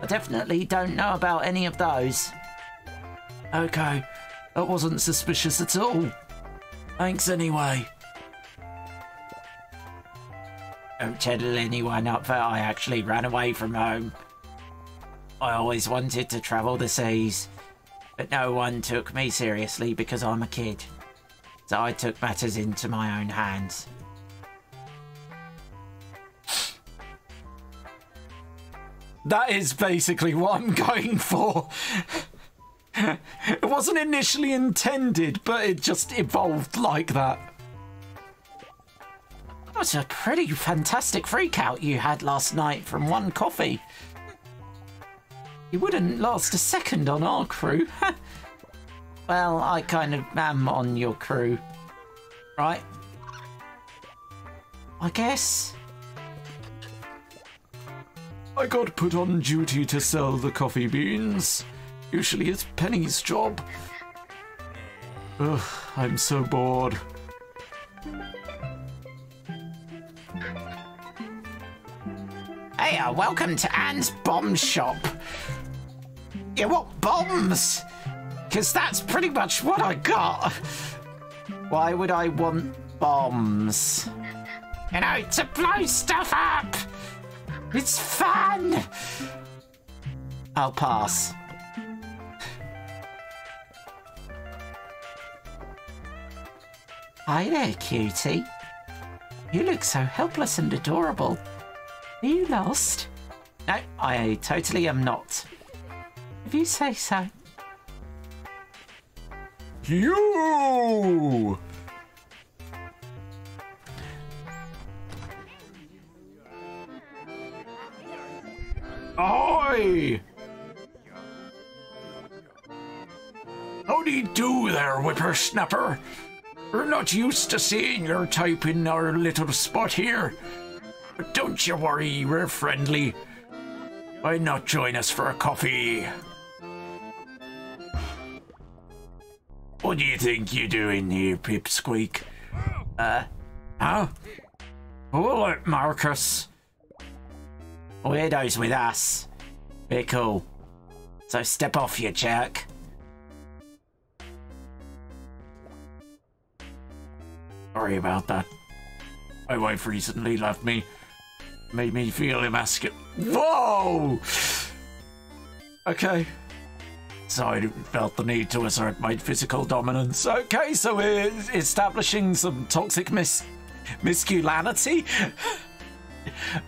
I definitely don't know about any of those. Okay. That wasn't suspicious at all. Thanks anyway. Don't tell anyone up that I actually ran away from home. I always wanted to travel the seas, but no one took me seriously because I'm a kid. So I took matters into my own hands. That is basically what I'm going for. It wasn't initially intended, but it just evolved like that. That was a pretty fantastic freakout you had last night from one coffee. You wouldn't last a second on our crew. Well, I kind of am on your crew, right? I guess. I got put on duty to sell the coffee beans. Usually it's Penny's job. Ugh, I'm so bored. Hey, welcome to Anne's Bomb Shop. You want bombs? Because that's pretty much what I got. Why would I want bombs? You know, to blow stuff up. It's fun. I'll pass. Hi there, cutie. You look so helpless and adorable. Are you lost? No, I totally am not. If you say so. You! Ahoy! Howdy do there, whippersnapper. We're not used to seeing your type in our little spot here. But don't you worry, we're friendly. Why not join us for a coffee? What do you think you're doing here, Pipsqueak? Uh, huh? All right, Marcus. Weirdos with us. We're cool. So step off, you jerk. Sorry about that. My wife recently left me. Made me feel emasculated. Whoa! Okay. So I felt the need to assert my physical dominance. Okay, so we're establishing some toxic mis... Masculinity?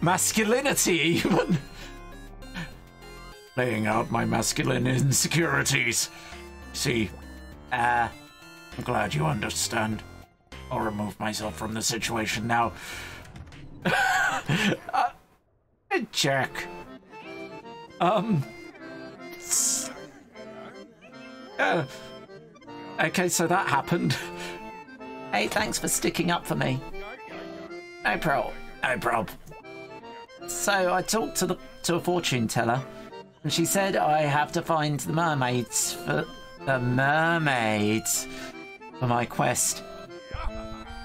Masculinity, even. Laying out my masculine insecurities. See, uh, I'm glad you understand. I'll remove myself from the situation now. uh, a jerk. Um. Uh, okay, so that happened. Hey, thanks for sticking up for me. No prob. No prob. So I talked to the to a fortune teller, and she said I have to find the mermaids for the mermaids for my quest.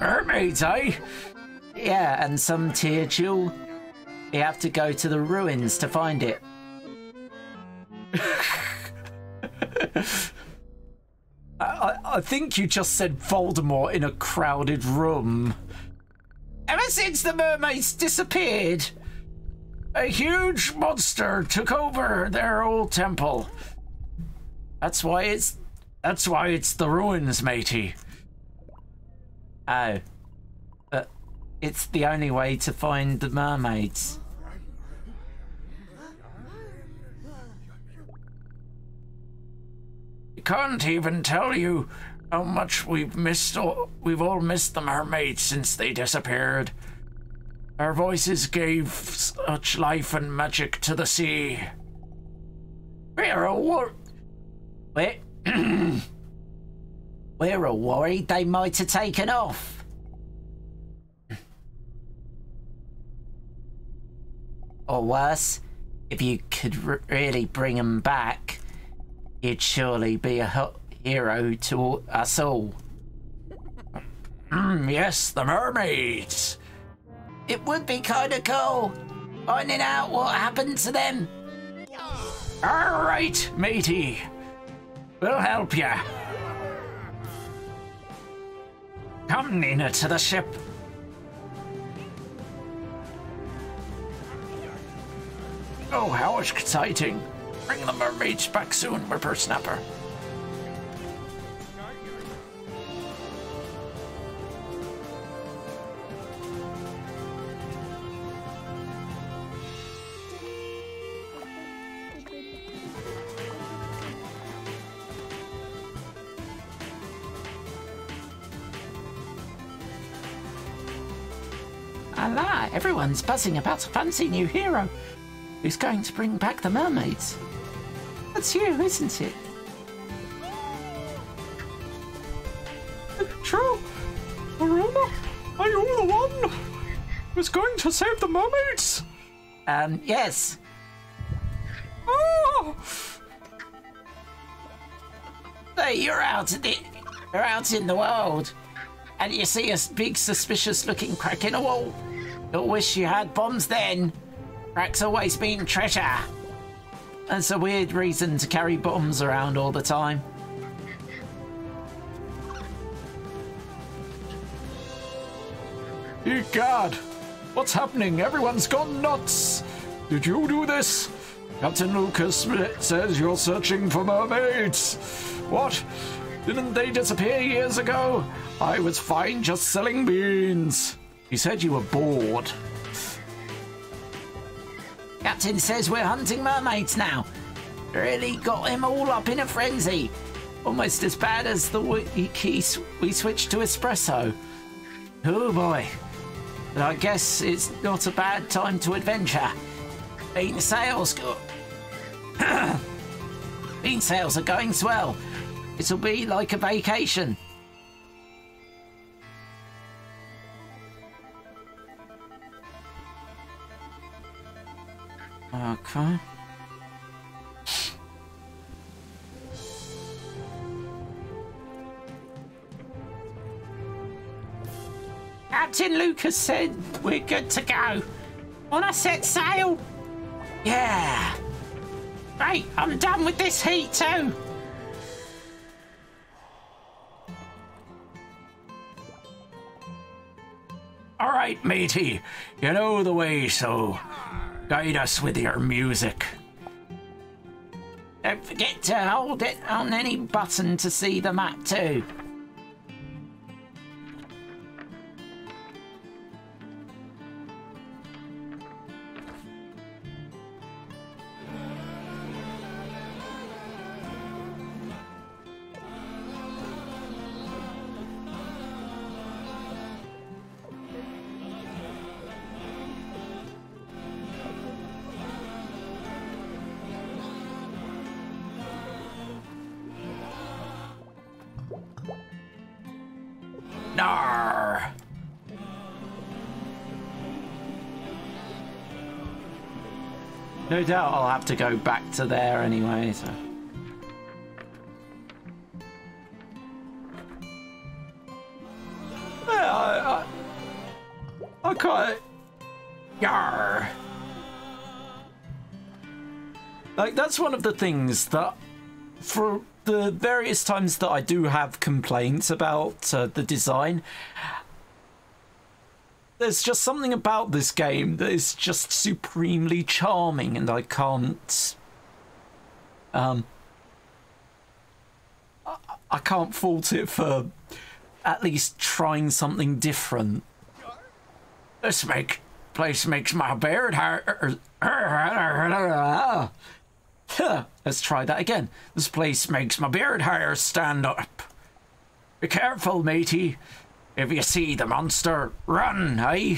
Mermaids, eh? Yeah, and some tear jewel. You have to go to the ruins to find it. I, I think you just said Voldemort in a crowded room. Ever since the mermaids disappeared, a huge monster took over their old temple. That's why it's, that's why it's the ruins, matey. Oh, but it's the only way to find the mermaids. I can't even tell you how much we've missed. All, we've all missed the mermaids since they disappeared. Our voices gave such life and magic to the sea. We are a war. We're... We're all worried they might have taken off. Or worse, if you could really bring them back, you'd surely be a hero to us all. Mm, yes, the mermaids. It would be kind of cool finding out what happened to them. All right, matey. We'll help you. Come, Nina, to the ship. Oh, how exciting. Bring the mermaids back soon, Whippersnapper. Allah, everyone's buzzing about a fancy new hero who's going to bring back the mermaids. That's you, isn't it? True. Aroma, are you the one who's going to save the mermaids? Um, yes. Oh! Hey, you're out in the, you're out in the world, and you see a big suspicious-looking crack in a wall. You'll wish you had bombs then. Crack's always been treasure. That's a weird reason to carry bombs around all the time. Dear God, what's happening? Everyone's gone nuts. Did you do this? Captain Lucas says you're searching for mermaids. What? Didn't they disappear years ago? I was fine just selling beans. You said you were bored. Captain says we're hunting mermaids now. Really got him all up in a frenzy. Almost as bad as the week we switched to espresso. Oh boy. But I guess it's not a bad time to adventure. Bean sales go Bean sales are going swell. It'll be like a vacation. Okay. Captain Lucas said we're good to go. Wanna set sail? Yeah. Great, I'm done with this heat too. All right, matey. You know the way, so... guide us with your music. Don't forget to hold it on any button to see the map too. No doubt I'll have to go back to there anyway, so... Yeah, I... I... I quite... Yarr! Like, that's one of the things that... For the various times that I do have complaints about uh, the design... There's just something about this game that is just supremely charming, and I can't... Um, I, I can't fault it for at least trying something different. This make, place makes my beard hurt. Let's try that again. This place makes my beard hair stand up. Be careful, matey. If you see the monster, run, eh?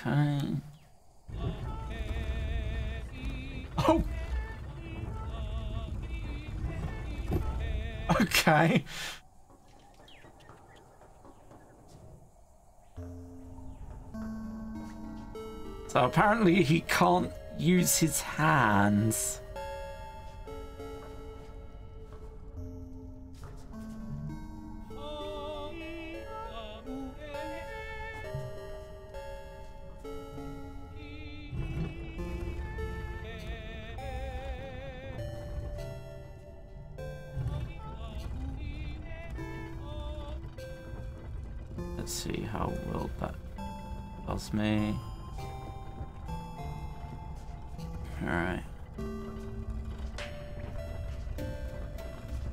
Okay. Oh! Okay. So apparently he can't use his hands. Let's see how well that does me. All right.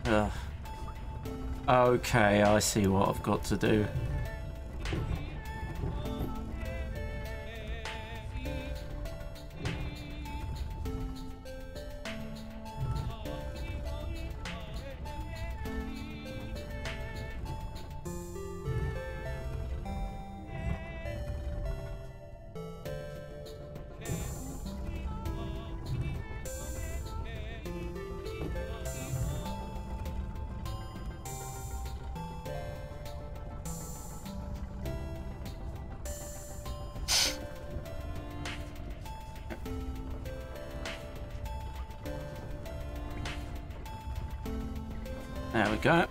Ugh. Okay, I see what I've got to do. There we go.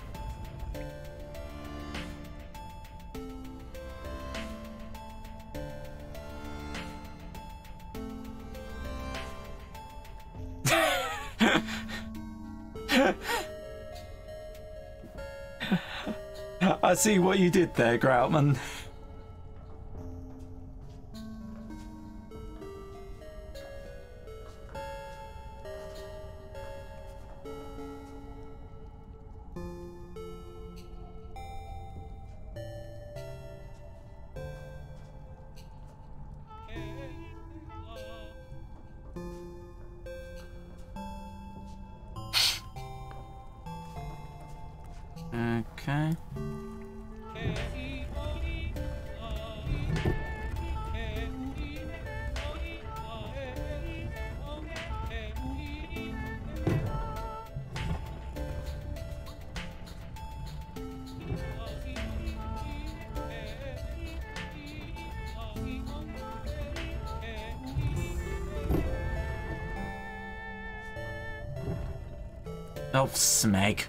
I see what you did there, Groutman. Okay. Oh, snake.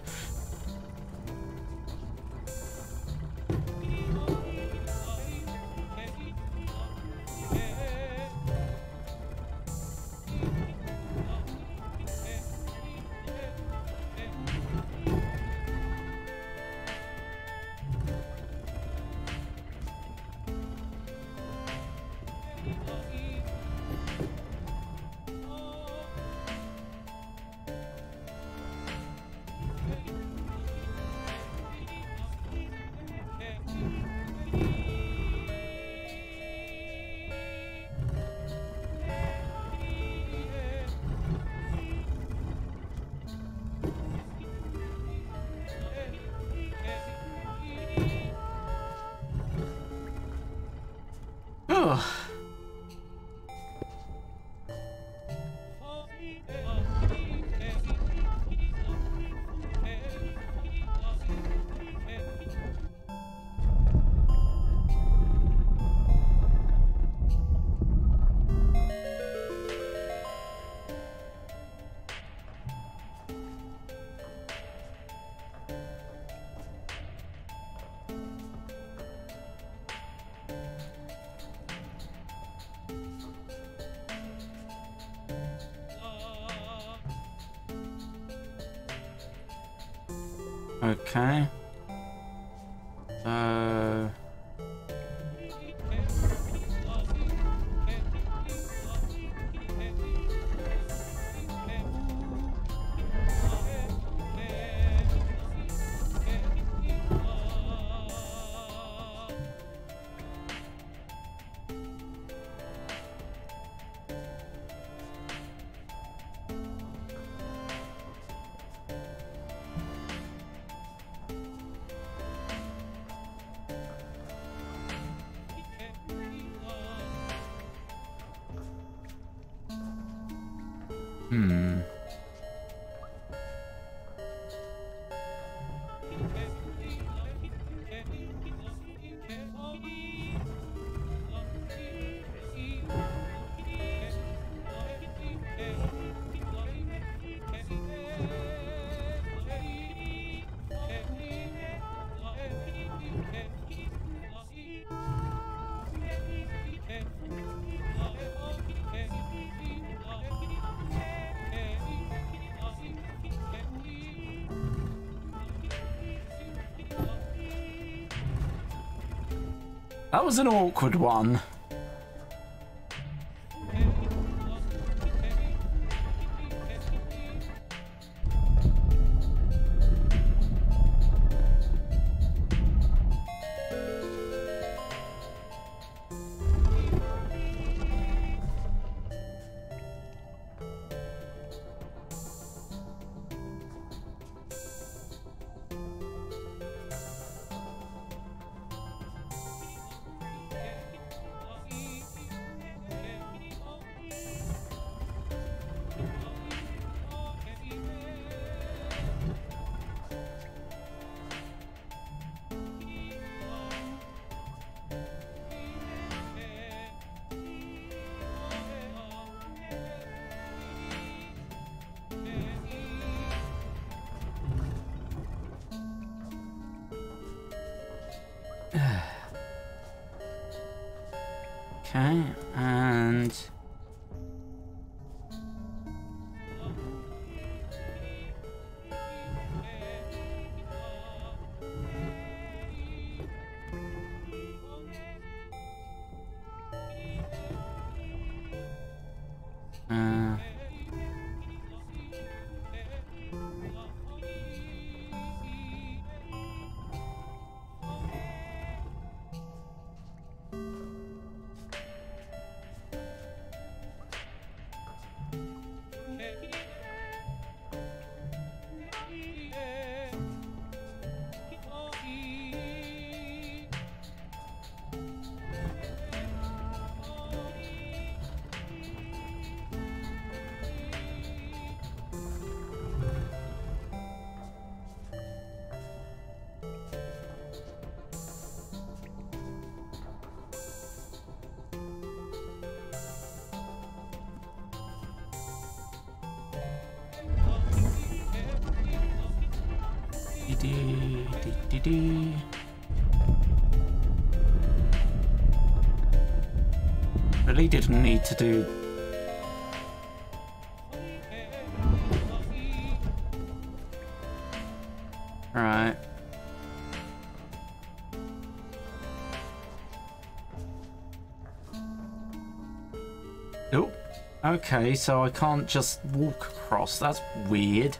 Okay. Uh... Hmm. That was an awkward one. Really didn't need to do right. Oh, okay, so I can't just walk across. That's weird.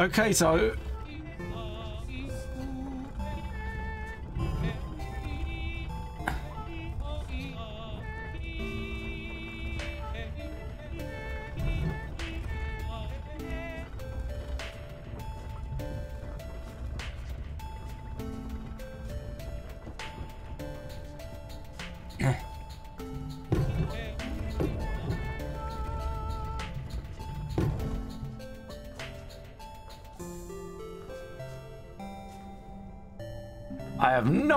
Okay, so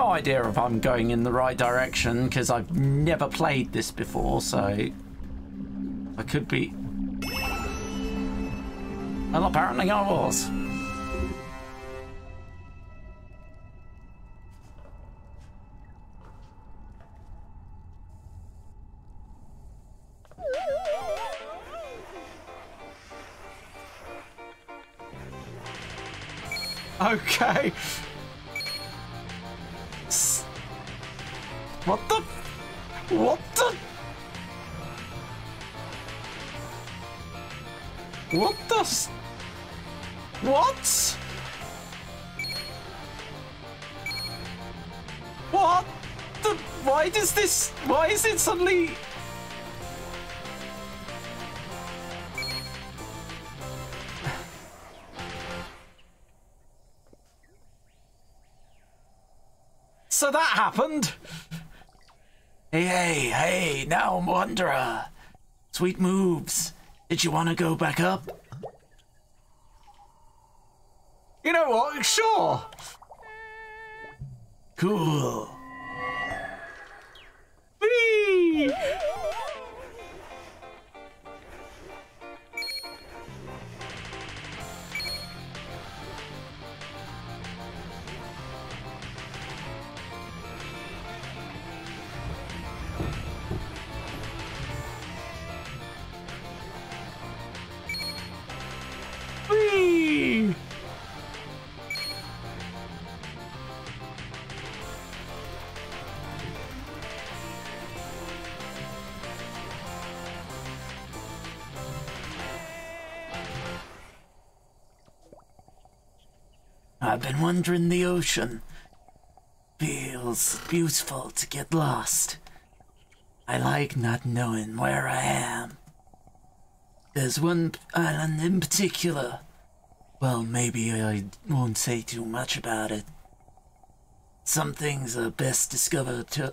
idea if I'm going in the right direction because I've never played this before, so I could be. Well, apparently I was. Okay. What the? What the? What the? What? What the? Why does this... Why is it suddenly... So that happened. Hey, hey, hey, now Wanderer. Sweet moves. Did you want to go back up? You know what? Sure. Cool. Whee! Whee! I've been wandering the ocean. Feels beautiful to get lost. I like not knowing where I am. There's one island in particular. Well, maybe I won't say too much about it. Some things are best discovered to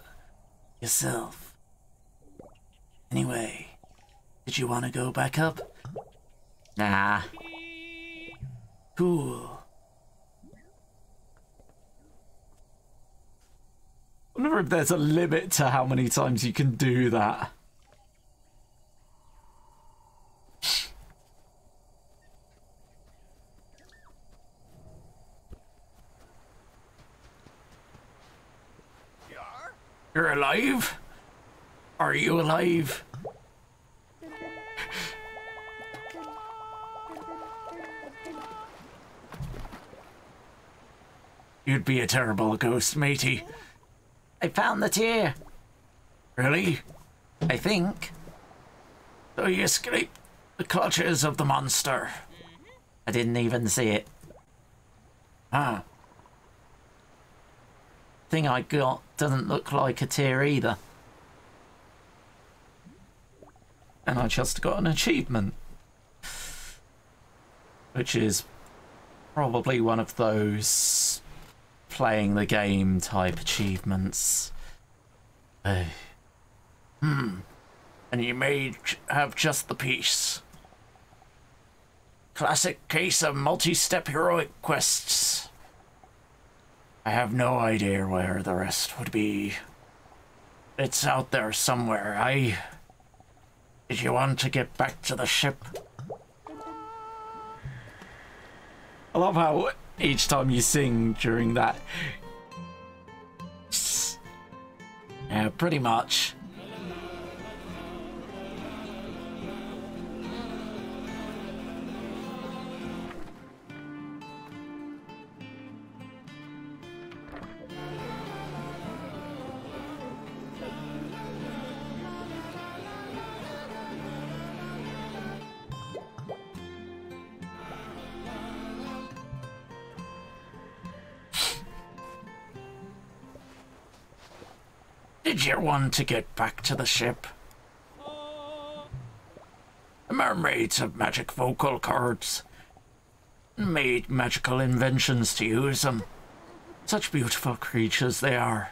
yourself. Anyway, did you want to go back up? Nah. Cool. I wonder if there's a limit to how many times you can do that. You're alive? Are you alive? You'd be a terrible ghost, matey. I found the tear. Really? I think. So you escaped the clutches of the monster. I didn't even see it. Huh. Thing I got doesn't look like a tear either. And I just got an achievement. Which is probably one of those... playing the game type achievements. Uh, hmm. And you may have just the piece. Classic case of multi-step heroic quests. I have no idea where the rest would be. It's out there somewhere, eh? Did you want to get back to the ship? I love how... each time you sing during that. Yeah, pretty much. Did you want to get back to the ship? The mermaids have magic vocal cords and made magical inventions to use them. Such beautiful creatures they are.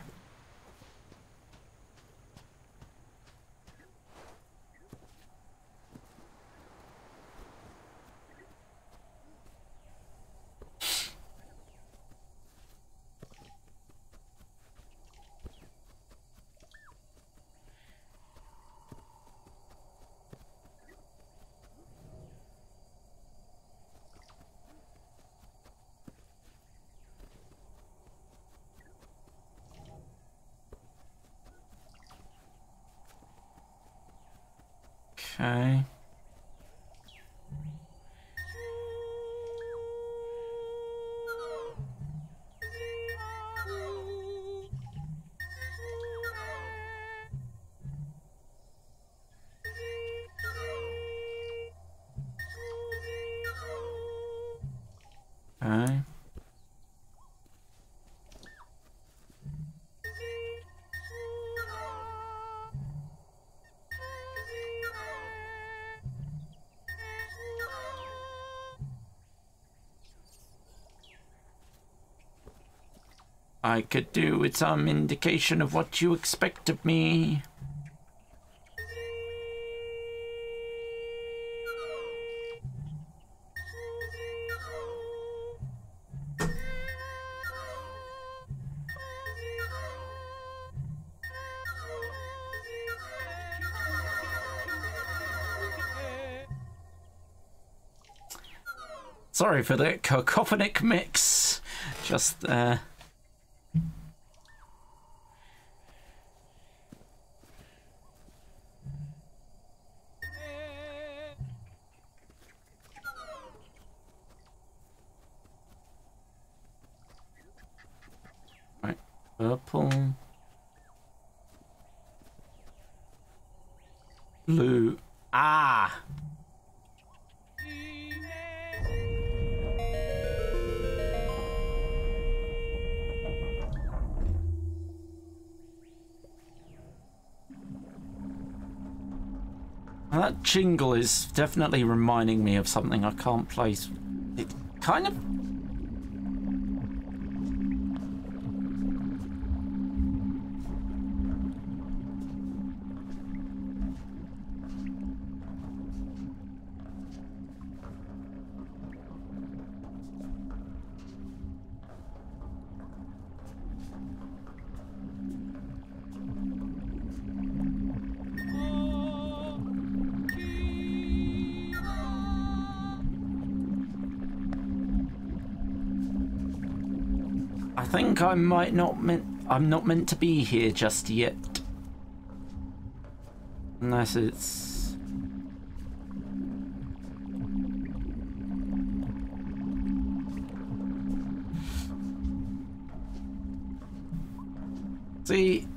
Okay. Okay. I could do with some indication of what you expect of me. Sorry for the cacophonic mix. Just, uh... right, purple. Blue. Ah! That jingle is definitely reminding me of something I can't place. It kind of... I think I might not meant I'm not meant to be here just yet. Unless it's see,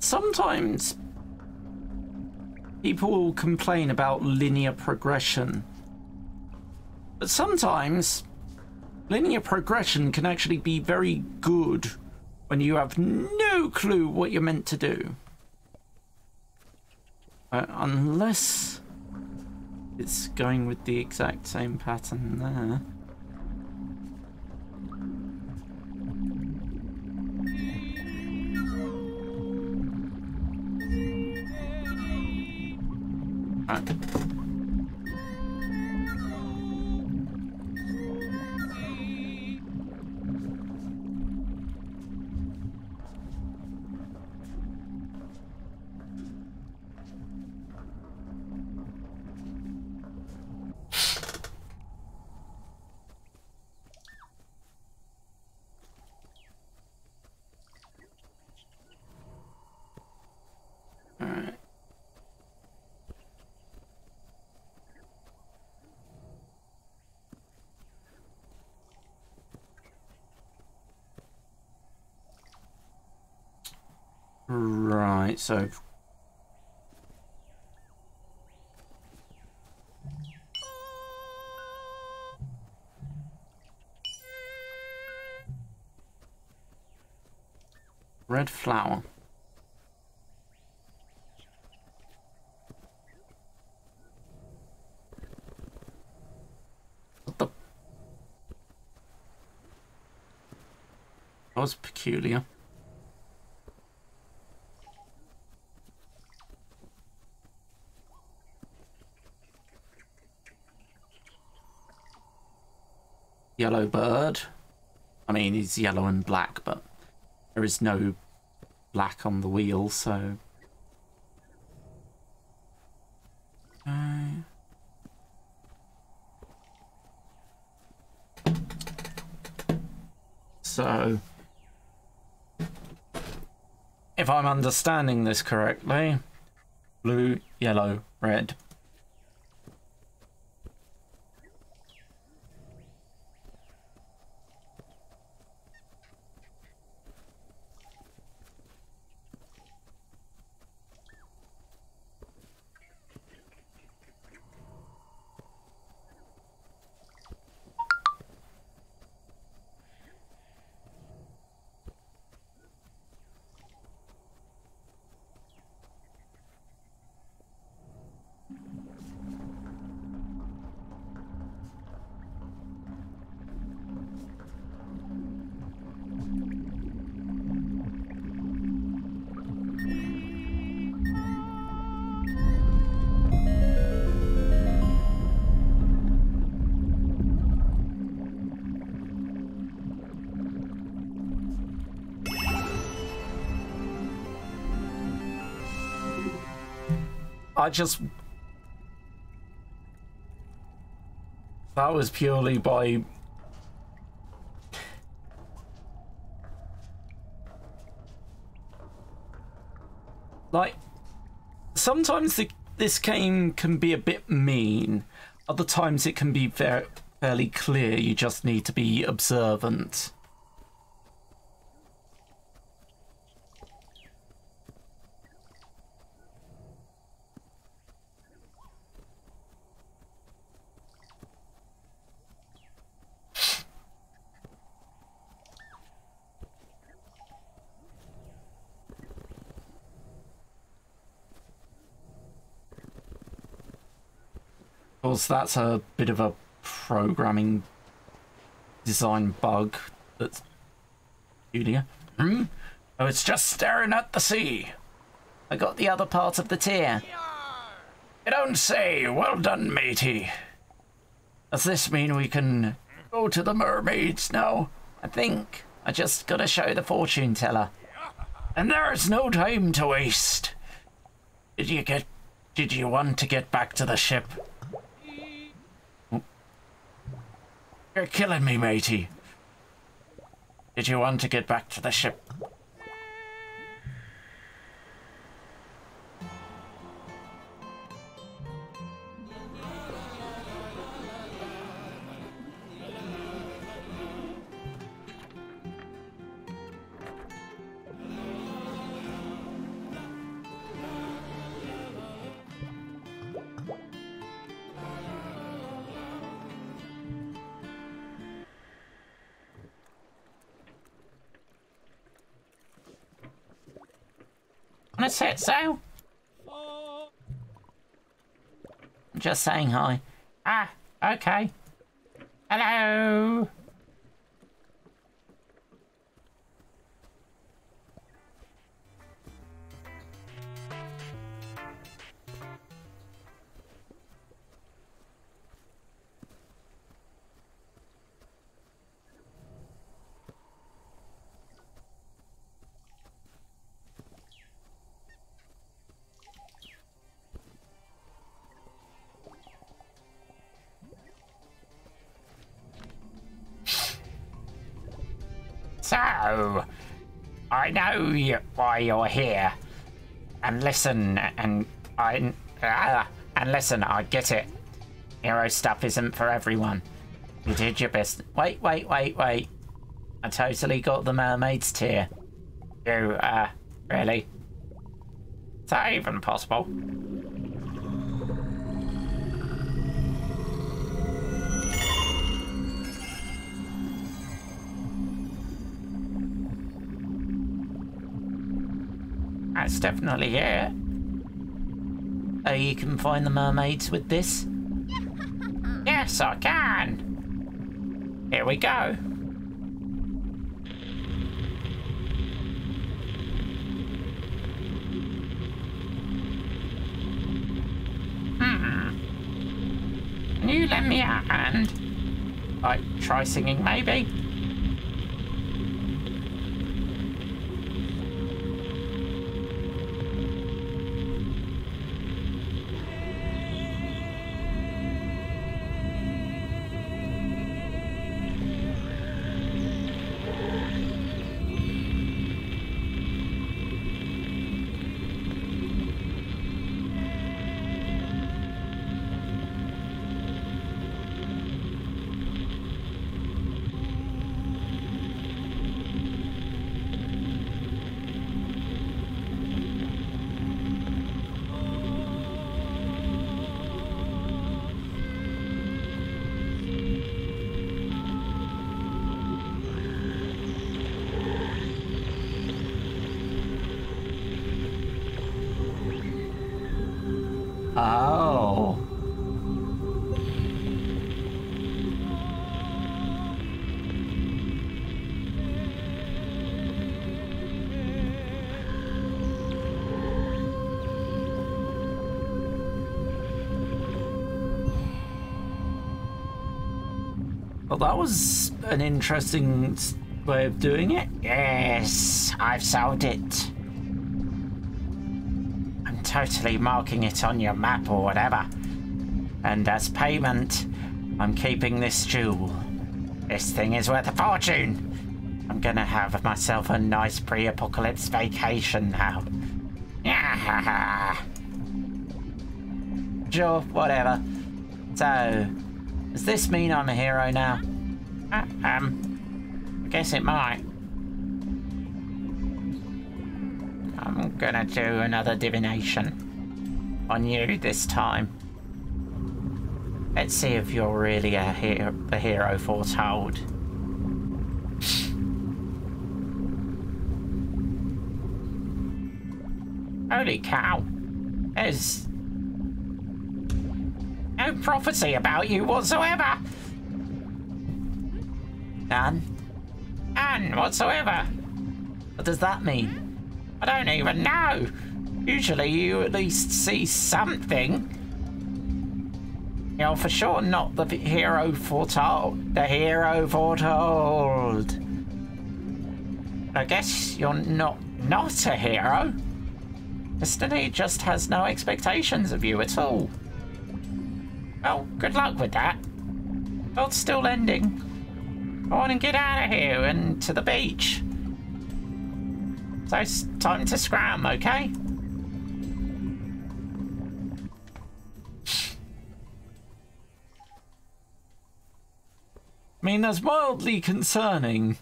sometimes people will complain about linear progression. But sometimes linear progression can actually be very good when you have no clue what you're meant to do. Uh, unless it's going with the exact same pattern there. Right, so red flower. What the? That was peculiar. Yellow bird. I mean, he's yellow and black, but there is no black on the wheel, so... Uh... So... If I'm understanding this correctly, blue, yellow, red. I just... That was purely by... Like, sometimes the, this game can be a bit mean. Other times it can be very, fairly clear. You just need to be observant. That's a bit of a programming design bug that's peculiar. Hmm? Oh, it's just staring at the sea. I got the other part of the tier. You don't say. Well done, matey. Does this mean we can go to the mermaids now? I think I just gotta show the fortune teller. And there is no time to waste. Did you get... Did you want to get back to the ship? You're killing me, matey. Did you want to get back to the ship? Set sail. I'm just saying hi. Ah, okay. Hello. So, I know you, why you're here, and listen, and I, uh, and listen, I get it. Hero stuff isn't for everyone. You did your best. Wait, wait, wait, wait. I totally got the mermaid's tier. You, uh, really? Is that even possible? That's definitely it. Oh, you can find the mermaids with this? Yes, I can! Here we go. Hmm. Can you lend me a hand? Like, try singing, maybe? That was an interesting way of doing it. Yes, I've solved it. I'm totally marking it on your map or whatever. And as payment, I'm keeping this jewel. This thing is worth a fortune. I'm gonna have myself a nice pre-apocalypse vacation now. Sure, whatever. So, does this mean I'm a hero now? Uh, um, I guess it might. I'm gonna do another divination on you this time. Let's see if you're really a hero, the hero foretold. Holy cow! There's no prophecy about you whatsoever. None. None whatsoever. What does that mean? I don't even know. Usually you at least see something. You're for sure not the hero foretold. The hero foretold. I guess you're not not a hero. Destiny just has no expectations of you at all. Well, good luck with that. World's still ending. Go on and get out of here and to the beach. So it's time to scram, okay? I mean, that's wildly concerning.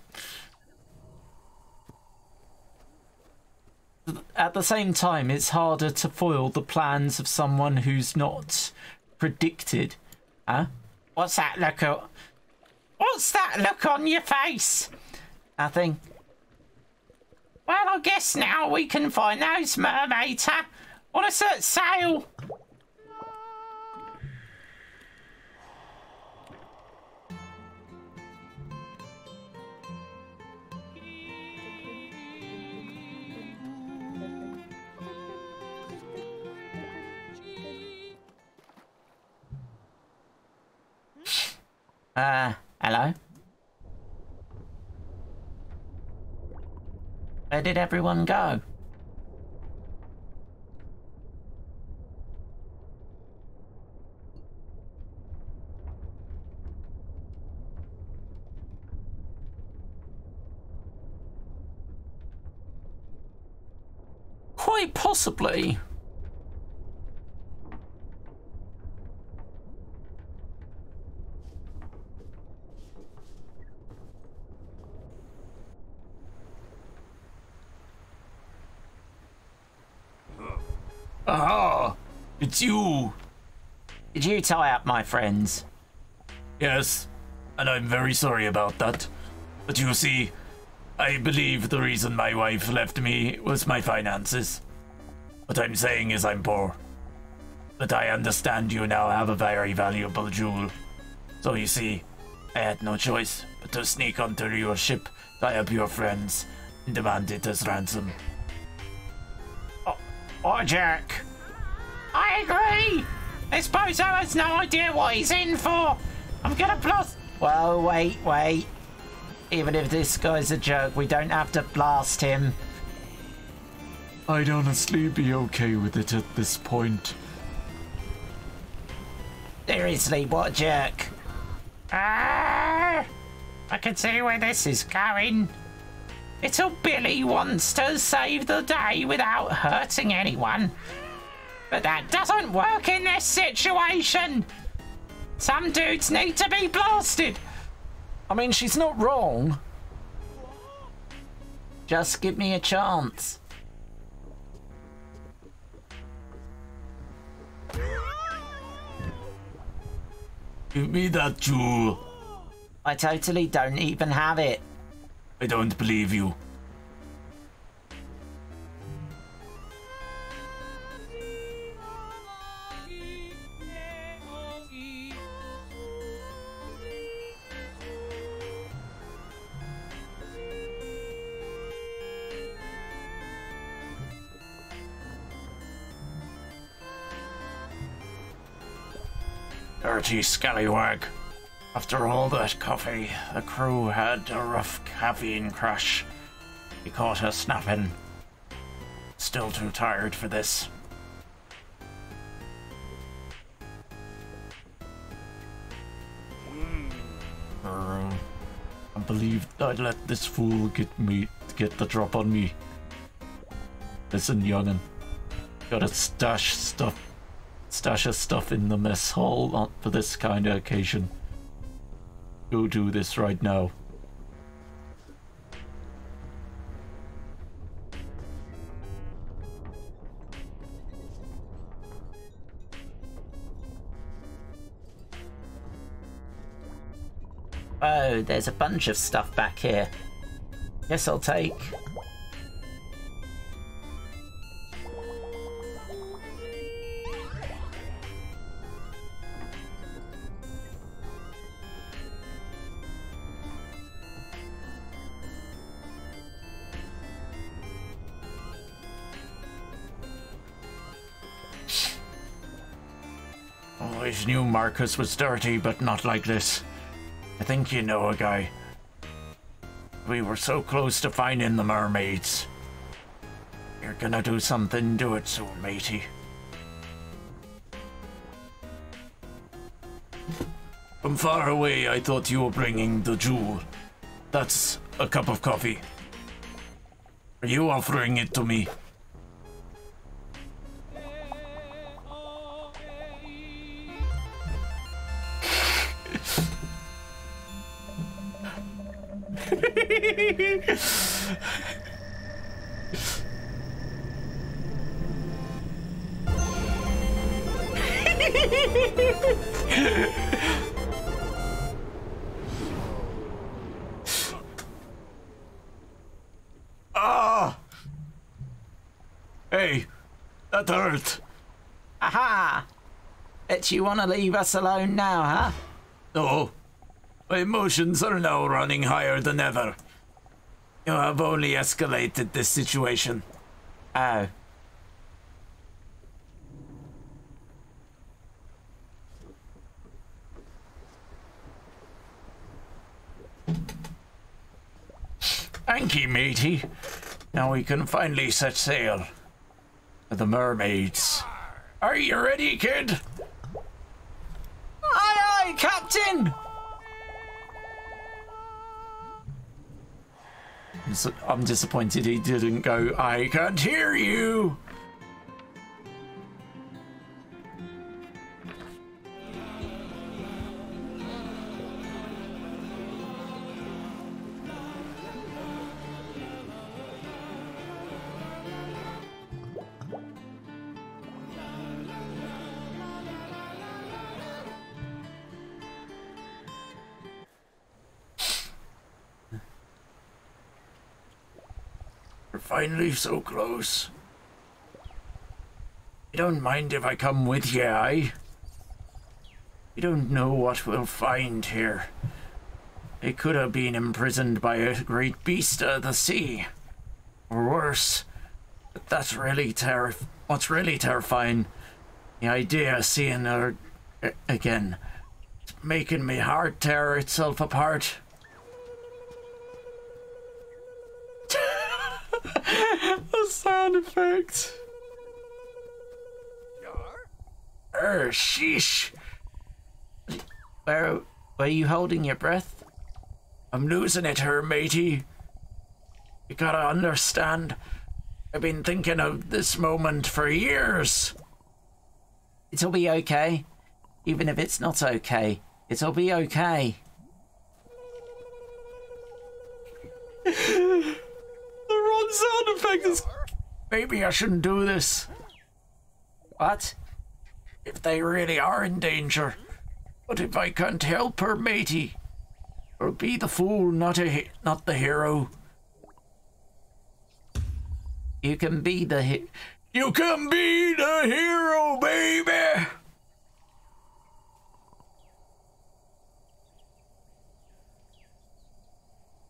At the same time, it's harder to foil the plans of someone who's not predicted. Huh? What's that look on? What's that look on your face? Nothing. Well, I guess now we can find those mermaids, huh? On a set sail. Uh, hello? Where did everyone go? Quite possibly. Aha! It's you! Did you tie up my friends? Yes, and I'm very sorry about that. But you see, I believe the reason my wife left me was my finances. What I'm saying is I'm poor. But I understand you now have a very valuable jewel. So you see, I had no choice but to sneak onto your ship, tie up your friends, and demand it as ransom. Oh, Jack. I agree. This bozo has no idea what he's in for. I'm gonna blast. Well, wait, wait. Even if this guy's a jerk, we don't have to blast him. I'd honestly be okay with it at this point. Seriously, what a jerk. Ah! I can see where this is going. Little Billy wants to save the day without hurting anyone. But that doesn't work in this situation. Some dudes need to be blasted. I mean, she's not wrong. Just give me a chance. Give me that jewel. I totally don't even have it. I don't believe you. Dirty scallywag. After all that coffee, the crew had a rough caffeine crash. He caught her snapping. Still too tired for this. believe I'd let this fool get me get the drop on me. Listen, young'un, gotta stash stuff, stash a stuff in the mess hall for this kind of occasion. Go do this right now. Oh, there's a bunch of stuff back here. Guess I'll take. Always knew Marcus was dirty, but not like this. I think you know a guy. We were so close to finding the mermaids. You're gonna do something, do it soon, matey. From far away, I thought you were bringing the jewel. That's a cup of coffee. Are you offering it to me? Ah! Hey, that hurt. Aha! Bet you want to leave us alone now, huh? No. My emotions are now running higher than ever. You have only escalated this situation. Oh. Thank you, matey. Now we can finally set sail for the mermaids. Are you ready, kid? Aye, aye, Captain! I'm disappointed he didn't go, I can't hear you! Finally so close. You don't mind if I come with you, aye? You don't know what we'll find here. They could have been imprisoned by a great beast of the sea. Or worse. But that's really terrif- what's really terrifying. The idea of seeing her again. It's making me heart tear itself apart. The sound effect. Er, sheesh. Where, were you holding your breath? I'm losing it, her matey. You gotta understand. I've been thinking of this moment for years. It'll be okay. Even if it's not okay, it'll be okay. Sound effect is... Maybe I shouldn't do this. What? If they really are in danger. But if I can't help her, matey, or be the fool, not a not the hero. You can be the he You can be the hero, baby.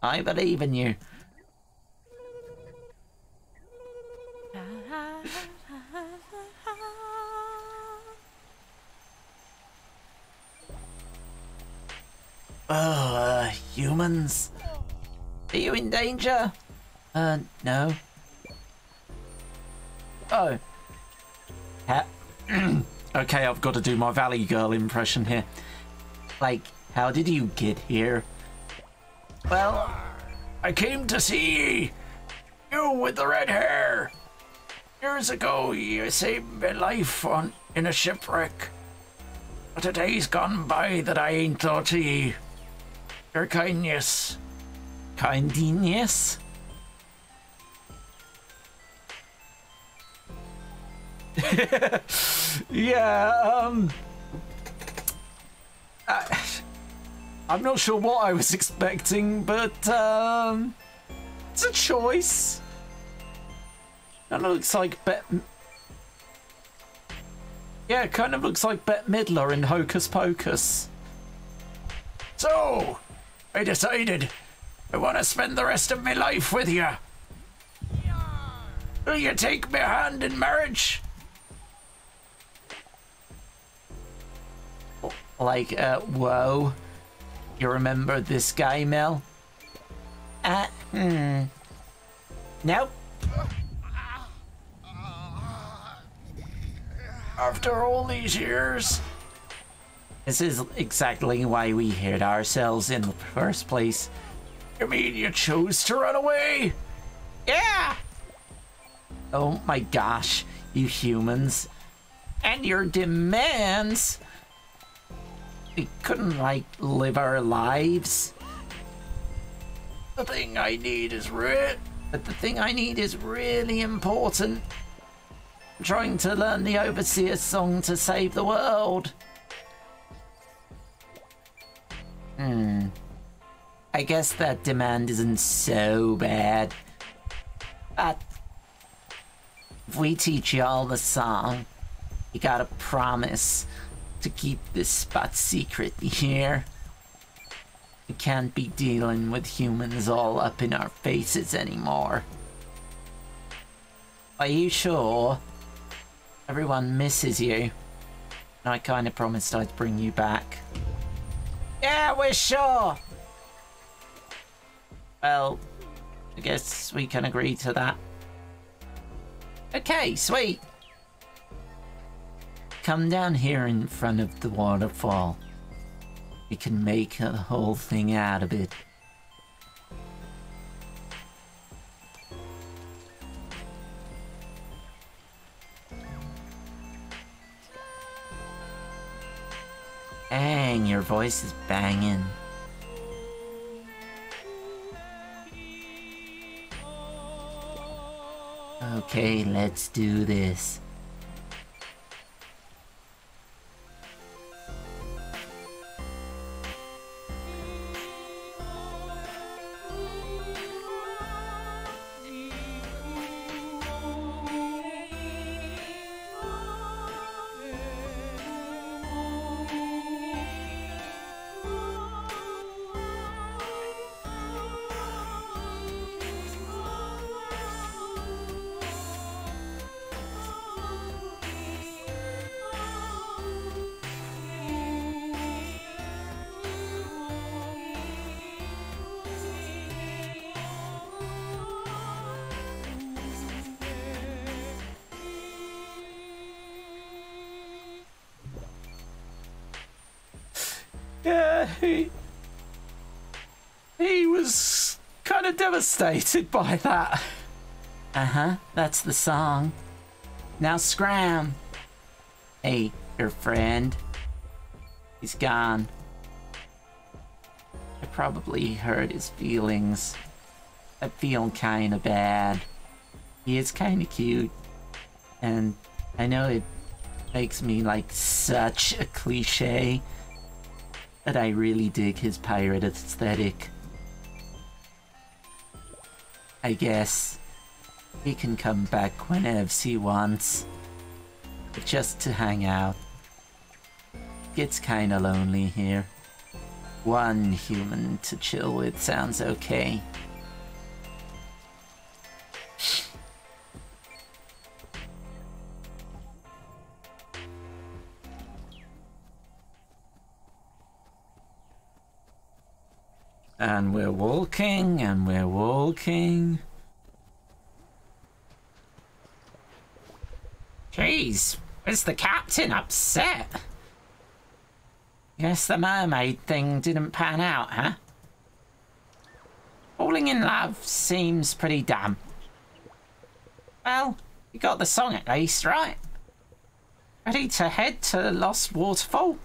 I believe in you. Oh, uh, humans. Are you in danger? Uh, no. Oh. Ha okay, I've got to do my Valley Girl impression here. Like, how did you get here? Well, I came to see you with the red hair. Years ago, you saved my life on, in a shipwreck. But a day's gone by that I ain't thought of ye. Your kindness. Kindness? yeah, um... I, I'm not sure what I was expecting, but, um... it's a choice. That looks like Bette... Yeah, it kind of looks like Bette Midler in Hocus Pocus. So, I decided I want to spend the rest of my life with you. Will you take my hand in marriage? Like, uh, whoa. You remember this guy, Mel? Uh, hmm. Nope. After all these years. This is exactly why we hid ourselves in the first place. You mean you chose to run away? Yeah! Oh my gosh, you humans. And your demands! We couldn't, like, live our lives. The thing I need is re- But the thing I need is really important. Trying to learn the Overseer song to save the world. Hmm. I guess that demand isn't so bad. But if we teach y'all the song, you gotta promise to keep this spot secret here. We can't be dealing with humans all up in our faces anymore. Are you sure? Everyone misses you. And I kind of promised I'd bring you back. Yeah, we're sure! Well, I guess we can agree to that. Okay, sweet! Come down here in front of the waterfall. We can make a whole thing out of it. Dang, your voice is banging. Okay, let's do this. Devastated by that. Uh-huh, that's the song. Now scram. Hey, your friend. He's gone. I probably hurt his feelings. I feel kinda bad. He is kinda cute. And I know it makes me like such a cliche, but I really dig his pirate aesthetic. I guess he can come back whenever he wants, but just to hang out. Gets kinda lonely here. One human to chill with sounds okay. And we're walking, and we're walking. Jeez, is the captain upset? Guess the mermaid thing didn't pan out, huh? Falling in love seems pretty dumb. Well, you got the song at least, right? Ready to head to the Lost Waterfall?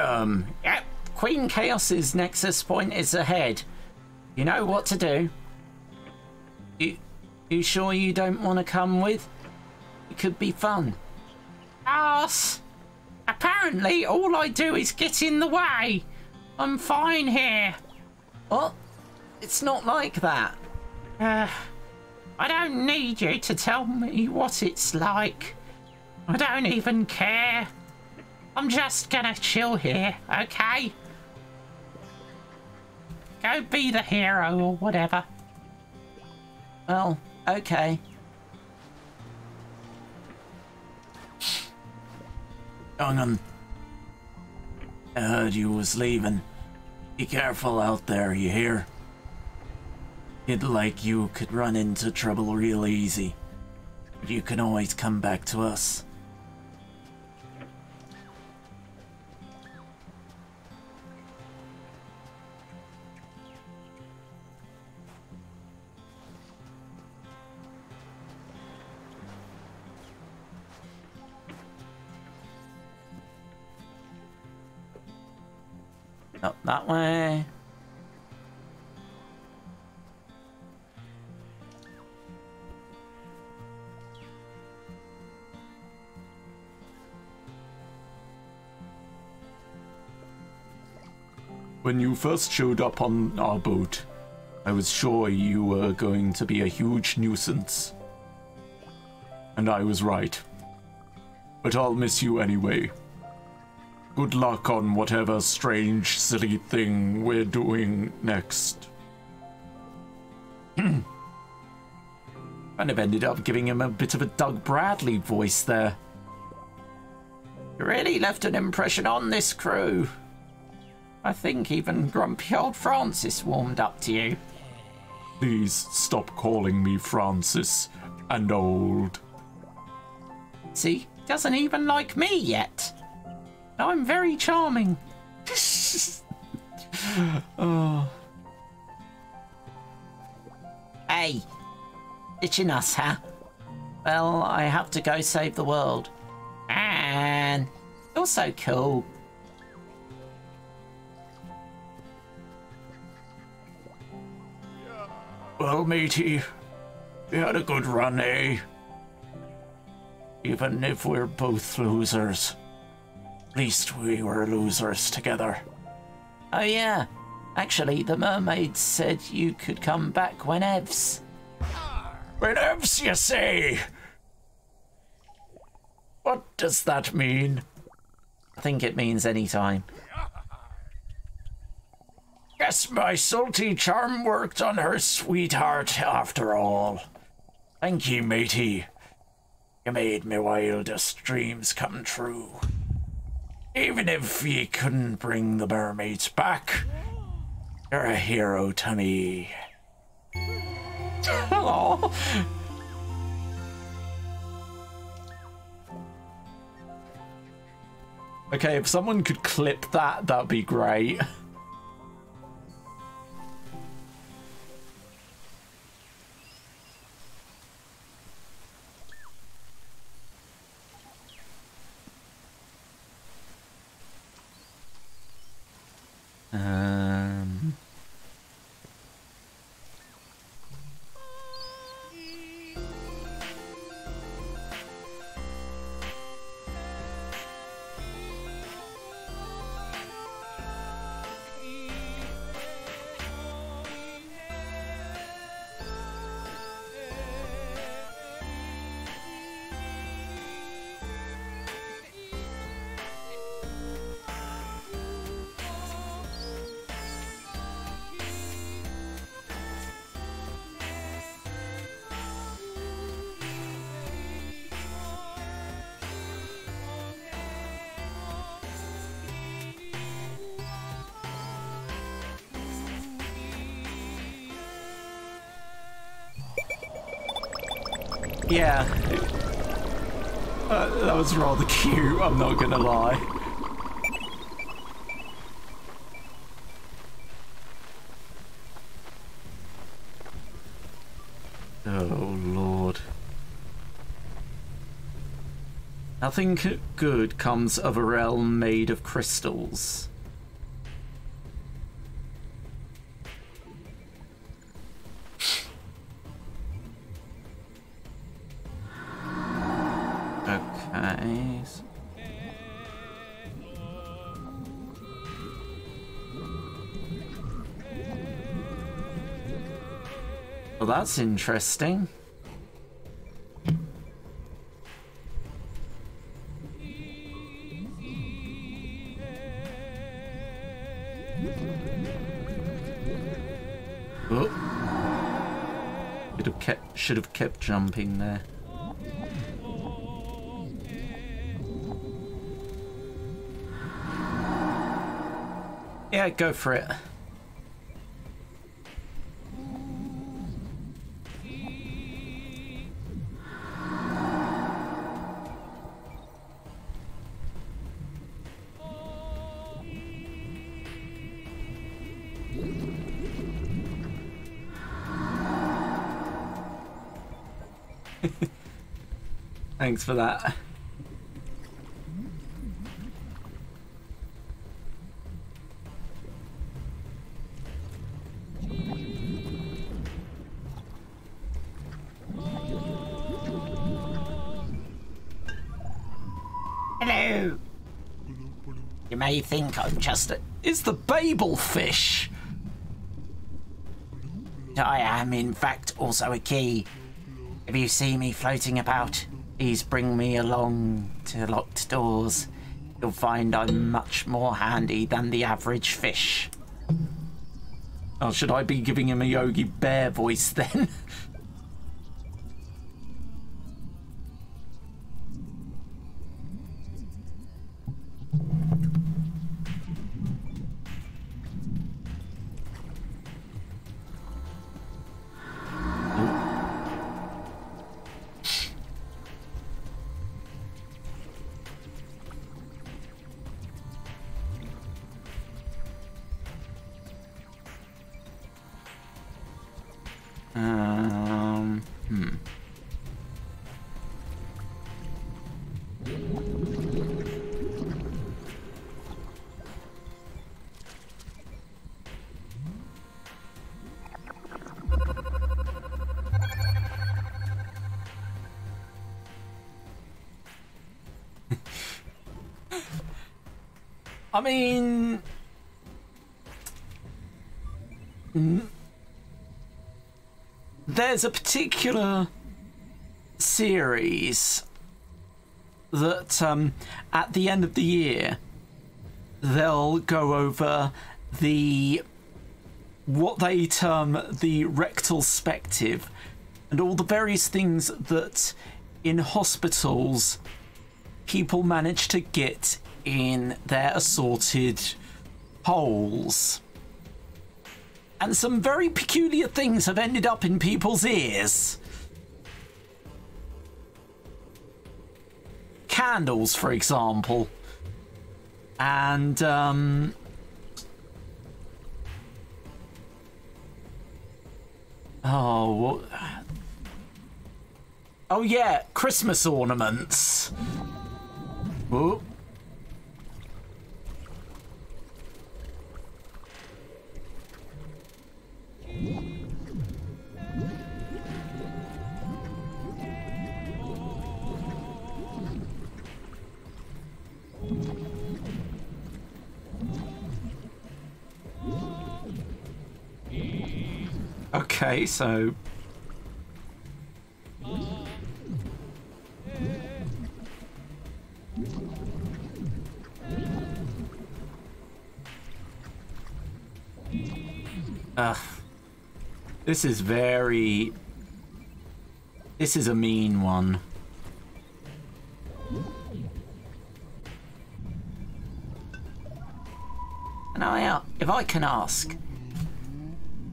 Um, yep, Queen Chaos's nexus point is ahead. You know what to do. You, you sure you don't want to come with? It could be fun. Ass! Apparently all I do is get in the way. I'm fine here. What? It's not like that. Uh, I don't need you to tell me what it's like. I don't even care. I'm just gonna chill here, okay? Go be the hero or whatever. Well, okay. Hang on. I heard you was leaving. Be careful out there, you hear? Kid like you could run into trouble real easy. But you can always come back to us. Up that way. When you first showed up on our boat, I was sure you were going to be a huge nuisance. And I was right. But I'll miss you anyway. Good luck on whatever strange, silly thing we're doing next. Kind of ended up giving him a bit of a Doug Bradley voice there. You really left an impression on this crew. I think even grumpy old Francis warmed up to you. Please stop calling me Francis and old. See, doesn't even like me yet. I'm very charming. Oh. Hey, ditching us, huh? Well, I have to go save the world. And you're so cool. Well, matey, we had a good run, eh? Even if we're both losers. At least we were losers together. Oh yeah, actually the mermaid said you could come back whenevs. Whenevs, you say? What does that mean? I think it means any time. Guess my salty charm worked on her sweetheart after all. Thank you, matey. You made my wildest dreams come true. Even if you couldn't bring the mermaids back, you're a hero to me. Hello. Okay, if someone could clip that, that'd be great. Um. Yeah. Uh, that was rather cute, I'm not gonna lie. Oh, Lord. Nothing good comes of a realm made of crystals. Okay. Well, that's interesting. Should have kept jumping there. Yeah, go for it. Thanks for that. Hello. You may think I'm just a... It's the Babel fish. I am, in fact, also a key. If you see me floating about, please bring me along to locked doors. You'll find I'm much more handy than the average fish. Oh, should I be giving him a Yogi Bear voice then? I mean, there's a particular series that um, at the end of the year they'll go over the what they term the rectalspective and all the various things that in hospitals people manage to get in their assorted holes, and some very peculiar things have ended up in people's ears. Candles, for example, and um, oh, oh yeah, Christmas ornaments. Whoop. Okay, so uh, this is very this is a mean one. And I, if I can ask,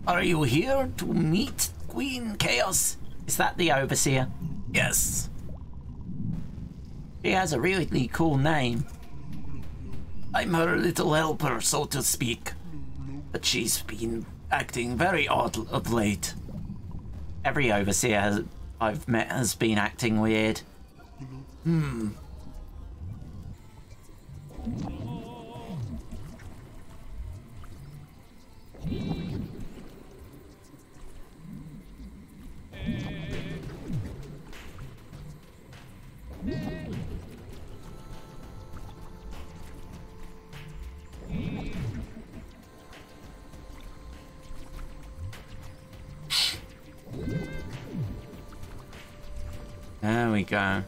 are you here to meet Queen Chaos? Is that the Overseer? Yes. She has a really cool name. I'm her little helper, so to speak. But she's been acting very odd of late. Every overseer has, I've met has been acting weird. Hmm. There we go.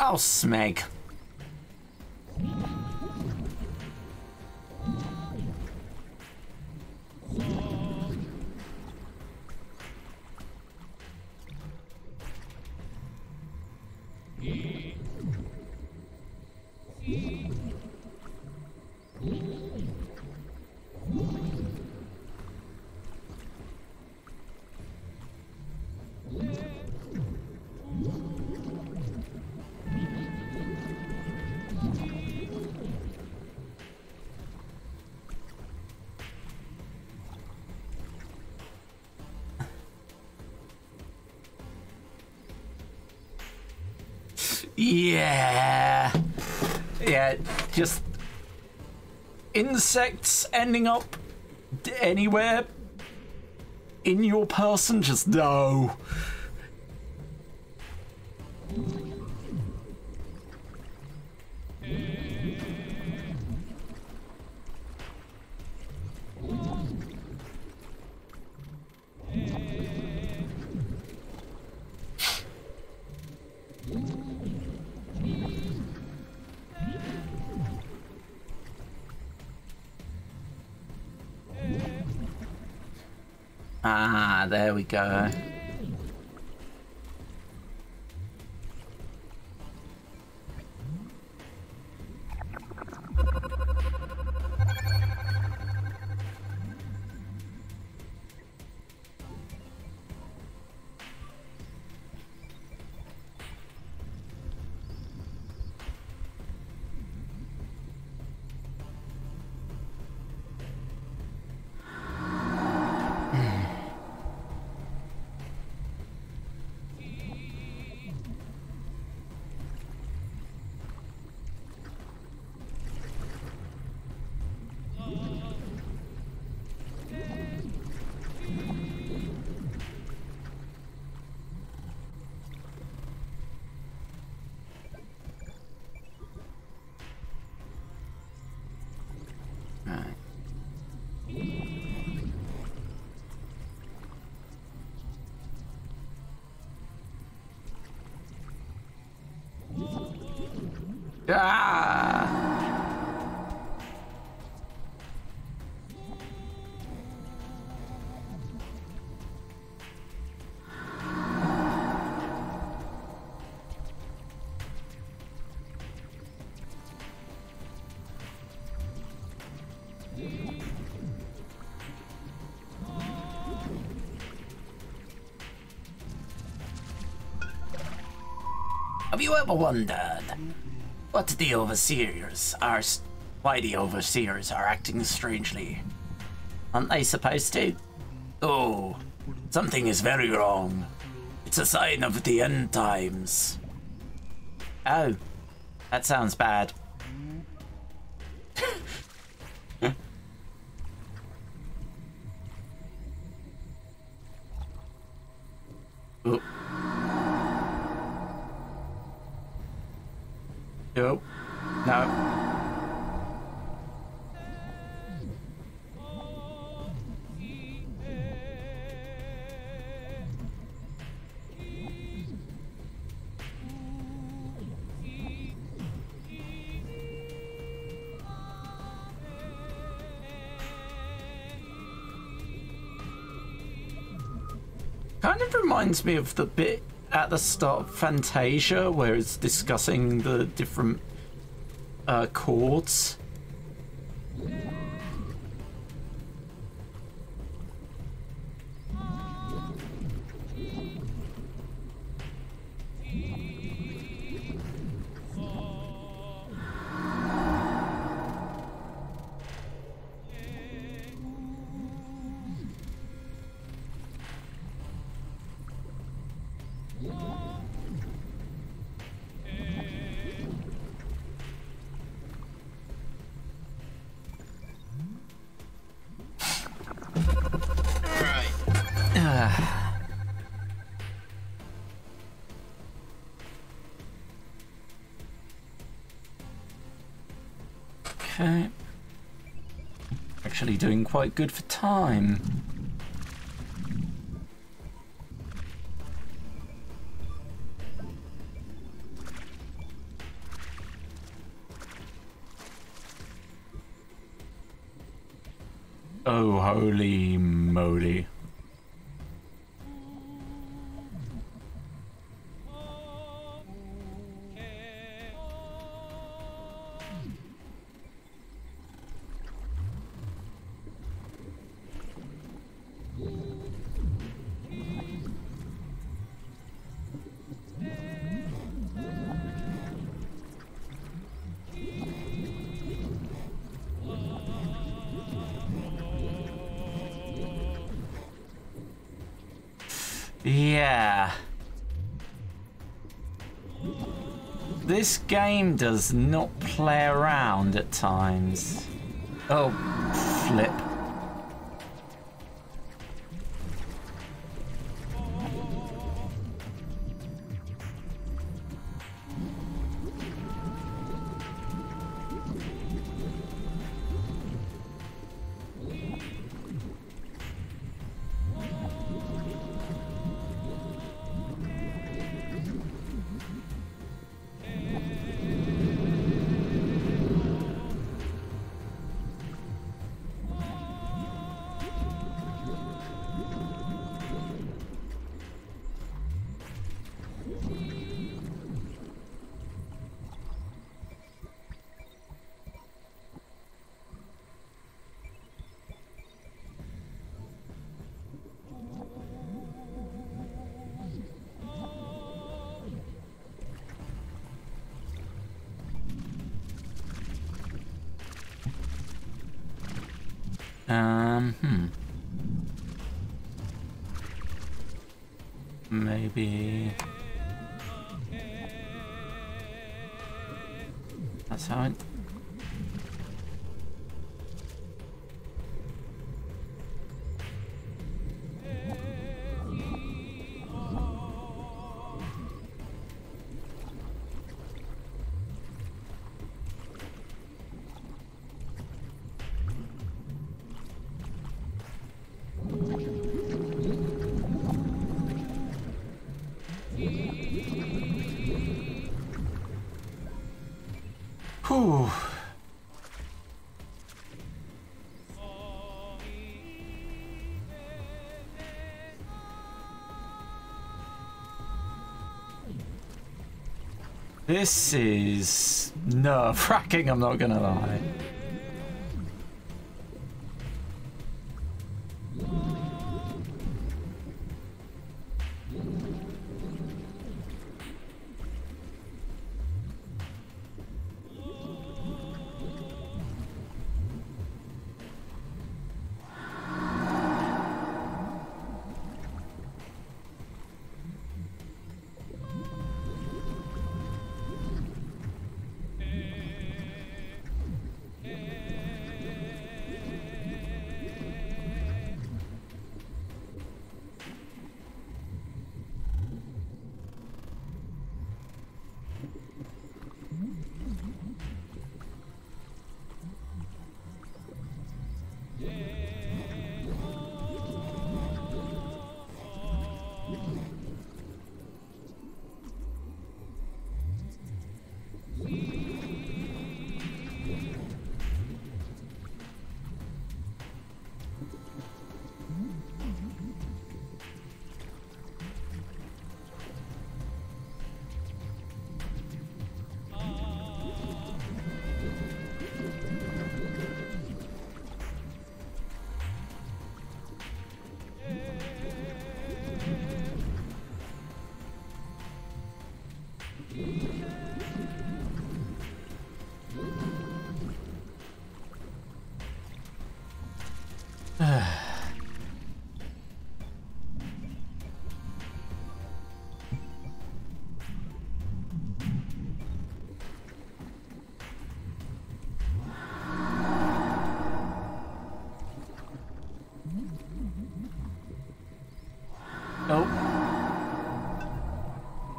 Oh, Smeg. Yeah, yeah, just insects ending up anywhere in your person, just no. There we go. Ah! Have you ever wondered What the overseers are, why the overseers are acting strangely? Aren't they supposed to? Oh, something is very wrong. It's a sign of the end times. Oh, that sounds bad. Kind of reminds me of the bit at the start of Fantasia where it's discussing the different uh, chords. Okay. Actually doing quite good for time. Oh, holy moly. Yeah. This game does not play around at times. Oh, flip. Um, hmm. Maybe... That's how it... Ooh. This is nerve-wracking, I'm not gonna lie.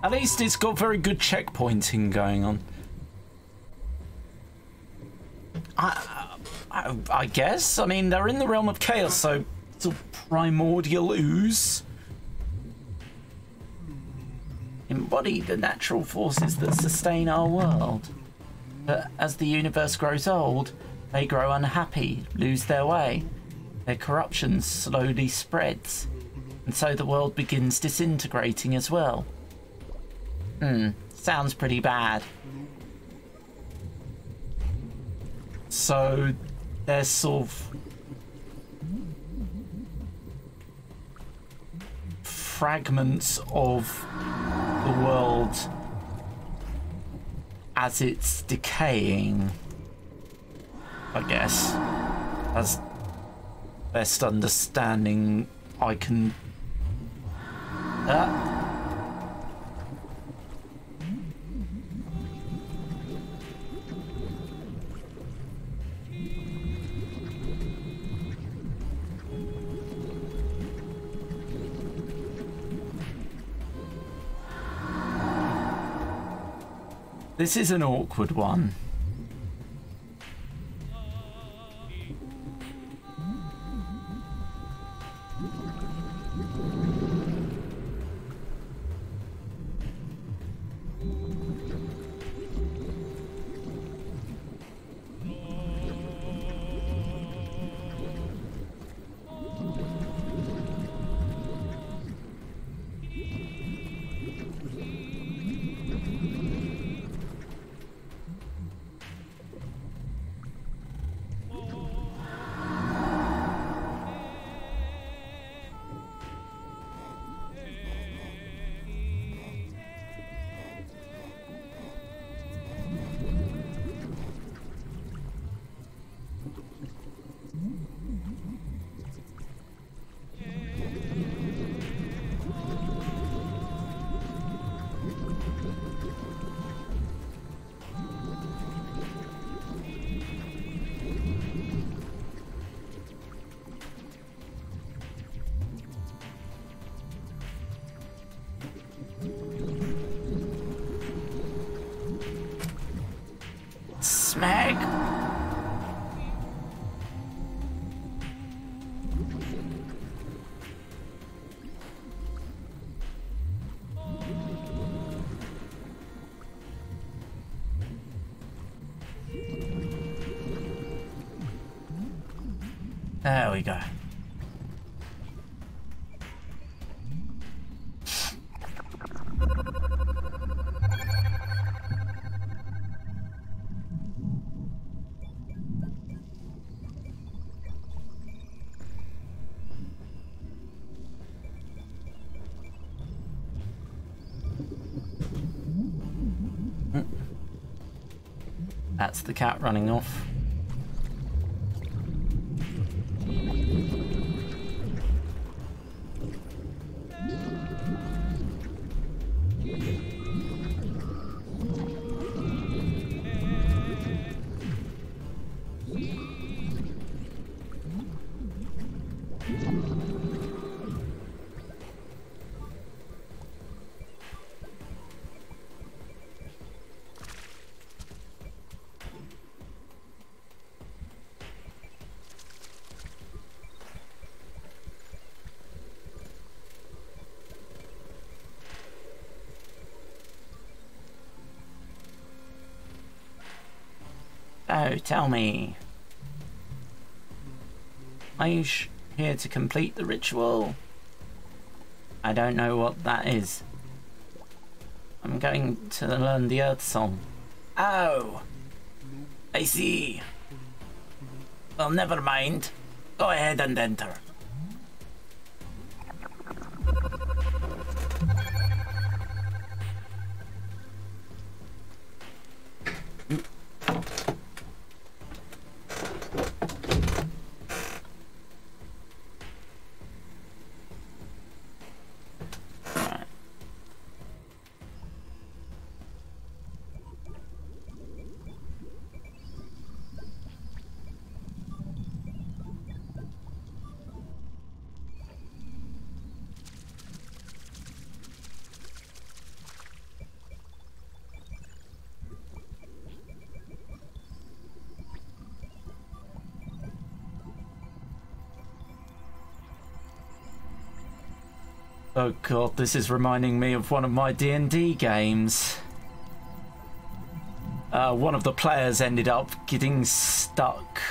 At least it's got very good checkpointing going on. I, I, I guess. I mean, they're in the realm of chaos, so it's a primordial ooze. Embody the natural forces that sustain our world. But as the universe grows old, they grow unhappy, lose their way. Their corruption slowly spreads, and so the world begins disintegrating as well. Hmm, sounds pretty bad. So, there's sort of fragments of the world as it's decaying, I guess. That's best understanding I can. Uh. This is an awkward one. There we go. That's the cat running off. Oh, tell me. Are you here to complete the ritual? I don't know what that is. I'm going to learn the Earth Song. Oh! I see. Well, never mind. Go ahead and enter. Oh god, this is reminding me of one of my D and D games. Uh, one of the players ended up getting stuck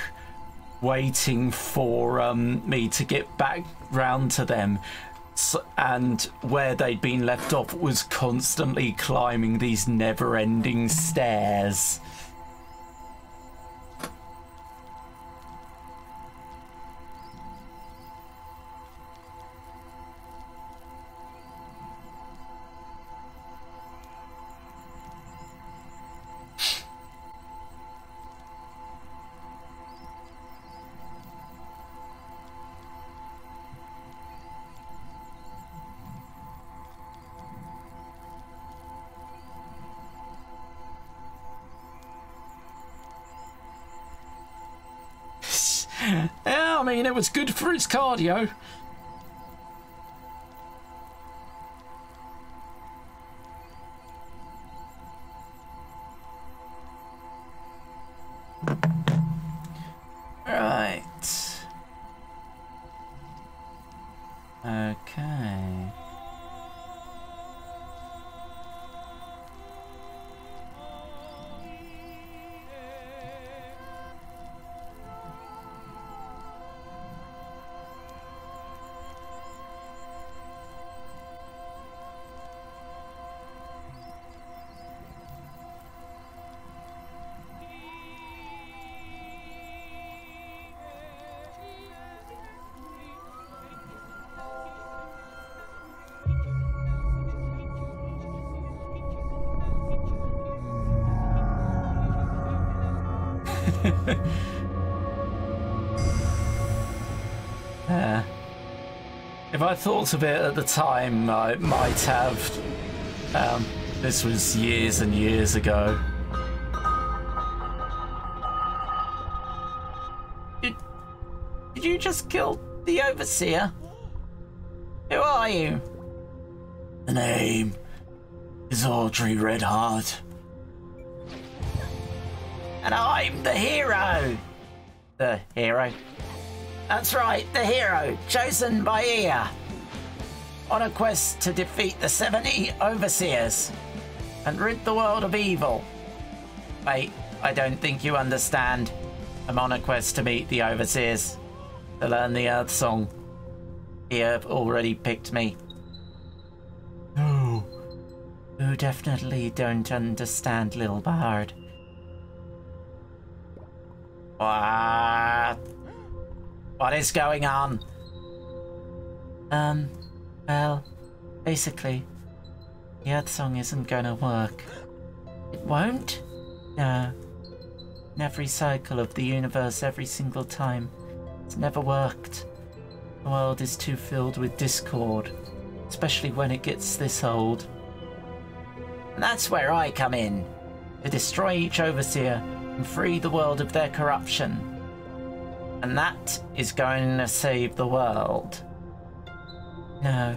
waiting for um, me to get back round to them, so, and where they'd been left off was constantly climbing these never-ending stairs. I mean, it was good for its cardio. Right. Okay. Yeah. If I thought of it at the time, I might have. Um, this was years and years ago. Did, did you just kill the Overseer? Who are you? The name is Audrey Redheart. And I'm the hero! The hero? That's right, the hero, chosen by Ea, on a quest to defeat the seventy Overseers and rid the world of evil. Wait, I don't think you understand. I'm on a quest to meet the Overseers, to learn the Earth Song. Ea have already picked me. No. You definitely don't understand, Lil Bard. What? What is going on? Um, well, basically, the Earth Song isn't gonna work. It won't? No. In every cycle of the universe, every single time, it's never worked. The world is too filled with discord, especially when it gets this old. And that's where I come in, to destroy each Overseer and free the world of their corruption. And that is going to save the world. No,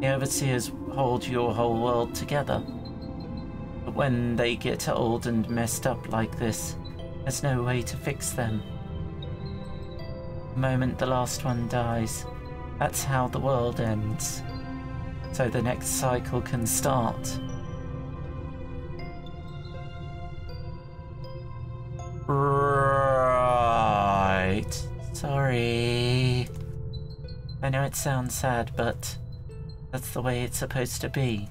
the Overseers hold your whole world together. But when they get old and messed up like this, there's no way to fix them. The moment the last one dies, that's how the world ends. So the next cycle can start. Right. Sorry. I know it sounds sad, but that's the way it's supposed to be.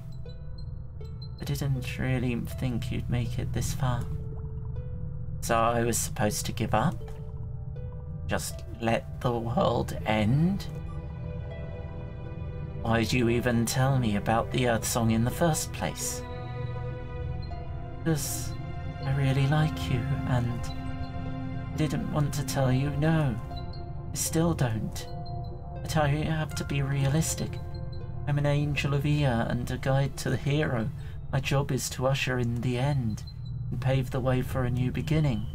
I didn't really think you'd make it this far. So I was supposed to give up? Just let the world end? Why'd you even tell me about the Earth Song in the first place? Because I really like you, and I didn't want to tell you no. I still don't. But I have to be realistic. I'm an angel of Ea and a guide to the hero. My job is to usher in the end and pave the way for a new beginning.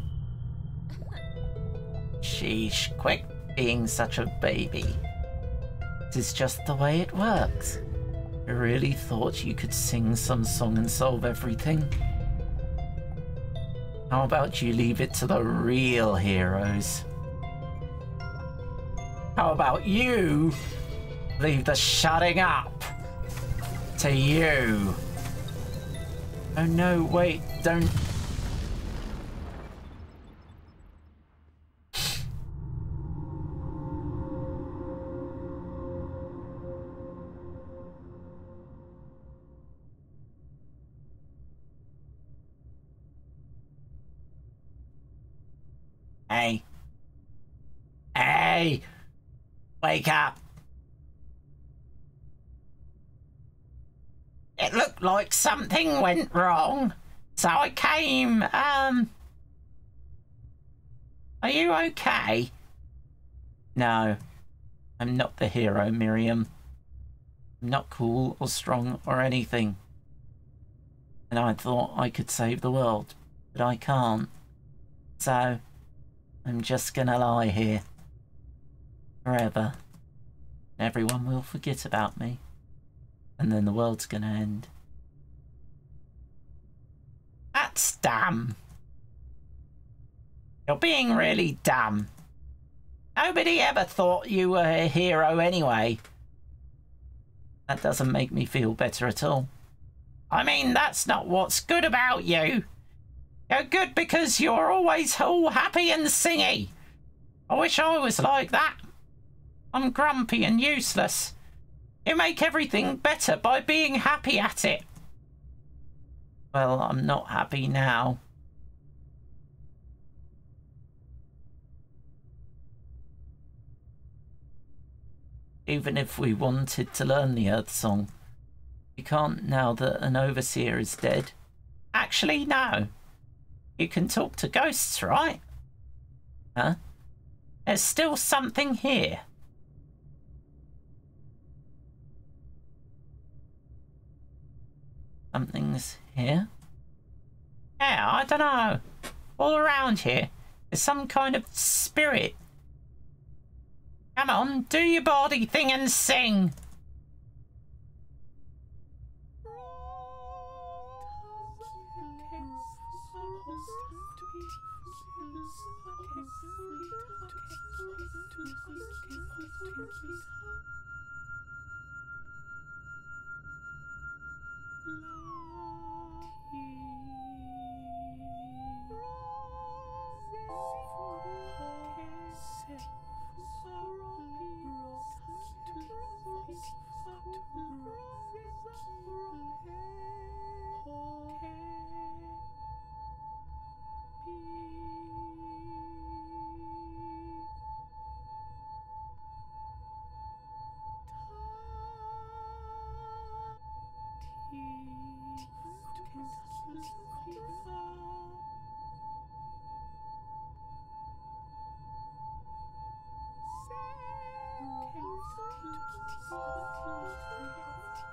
Sheesh, quit being such a baby. This is just the way it works. I really thought you could sing some song and solve everything. How about you leave it to the real heroes? How about you Leave the shutting up to you. Oh no, wait, don't. Hey. Hey! Wake up! It looked like something went wrong, so I came, um... Are you okay? No. I'm not the hero, Miriam. I'm not cool or strong or anything. And I thought I could save the world, but I can't. So... I'm just gonna lie here. Forever. Everyone will forget about me. And then the world's gonna end. That's dumb. You're being really dumb. Nobody ever thought you were a hero anyway. That doesn't make me feel better at all. I mean, that's not what's good about you. You're good because you're always all happy and singy. I wish I was like that. I'm grumpy and useless. You make everything better by being happy at it. Well, I'm not happy now. Even if we wanted to learn the Earth Song, we can't now that an overseer is dead. Actually, no. You can talk to ghosts, right? Huh? There's still something here. Something's here? Yeah, I don't know. All around here is some kind of spirit. Come on, do your body thing and sing.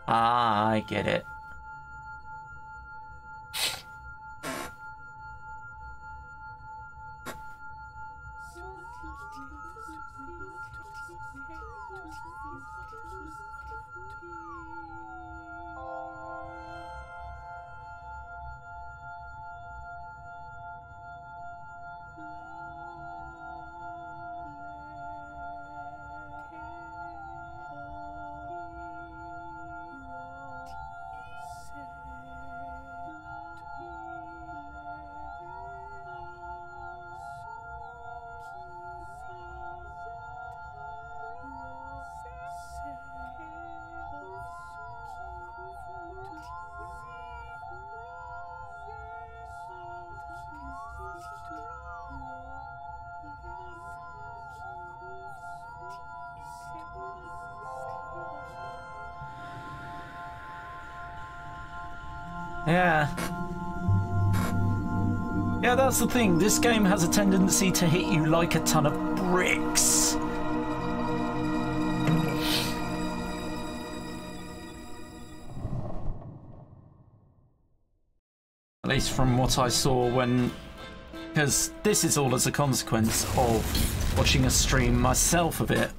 Ah, I get it. Yeah. Yeah, that's the thing. This game has a tendency to hit you like a ton of bricks. At least from what I saw when... Because this is all as a consequence of watching a stream myself of it.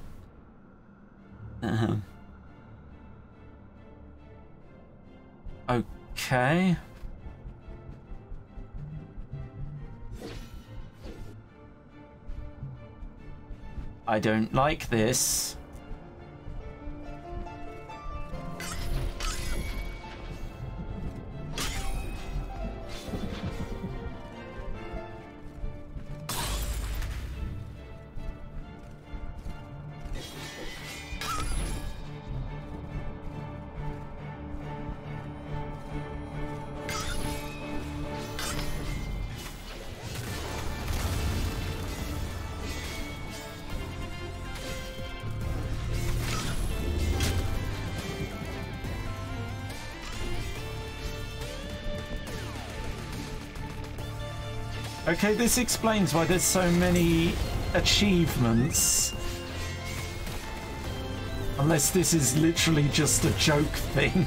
Uh-huh. Okay. Okay. I don't like this. Okay, this explains why there's so many achievements. Unless this is literally just a joke thing.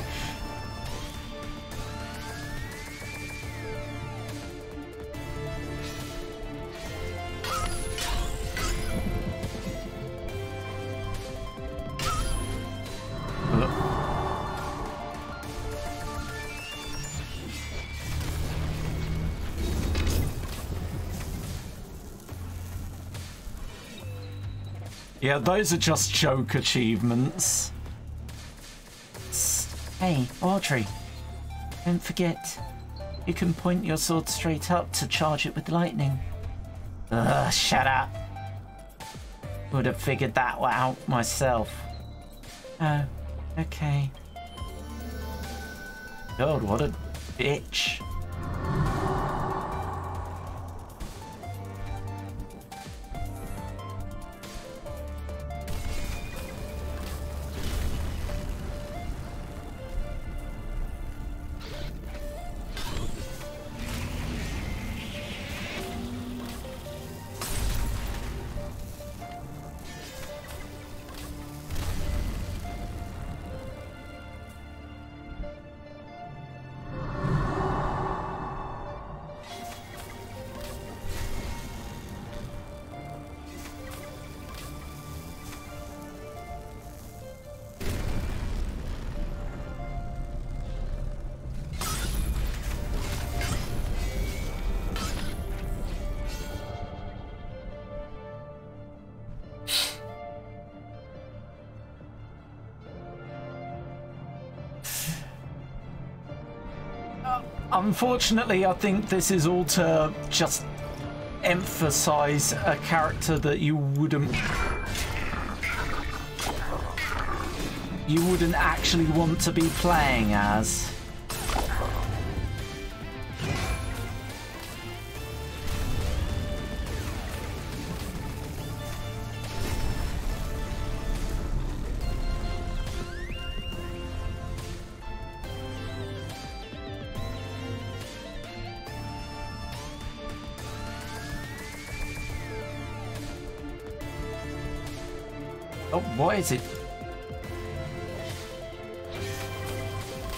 Yeah, those are just joke achievements. Hey, Audrey. Don't forget, you can point your sword straight up to charge it with lightning. Ugh, shut up. Would have figured that out myself. Oh, okay. God, what a bitch. Unfortunately, I think this is all to just emphasize a character that you wouldn't you wouldn't actually want to be playing as. Why is it?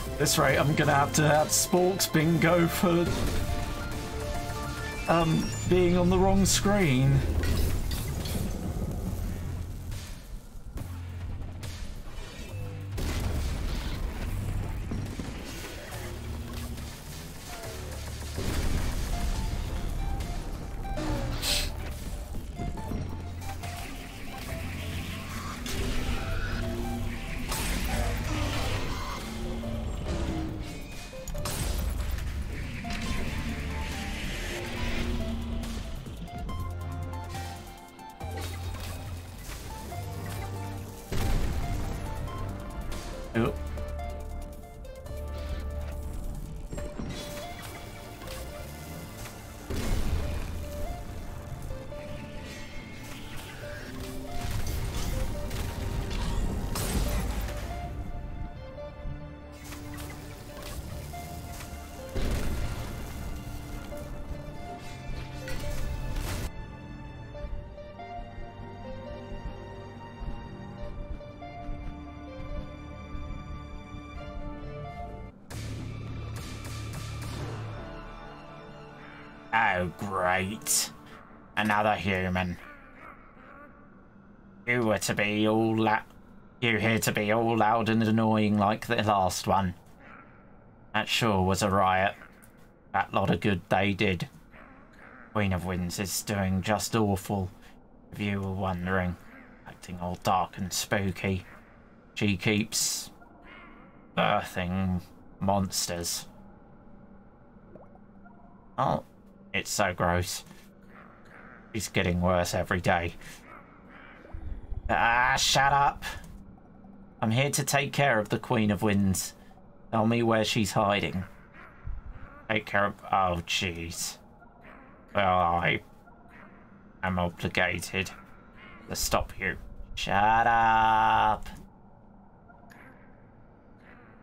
At this rate, I'm gonna have to have Sporks bingo for um, being on the wrong screen. Great. Another human. You were to be all la- You here to be all loud and annoying like the last one. That sure was a riot. That lot of good they did. Queen of Winds is doing just awful, if you were wondering. Acting all dark and spooky. She keeps birthing monsters. Oh. It's so gross. It's getting worse every day. Ah, shut up. I'm here to take care of the Queen of Winds. Tell me where she's hiding. Take care of... Oh, jeez. Well, I am obligated to stop you. Shut up.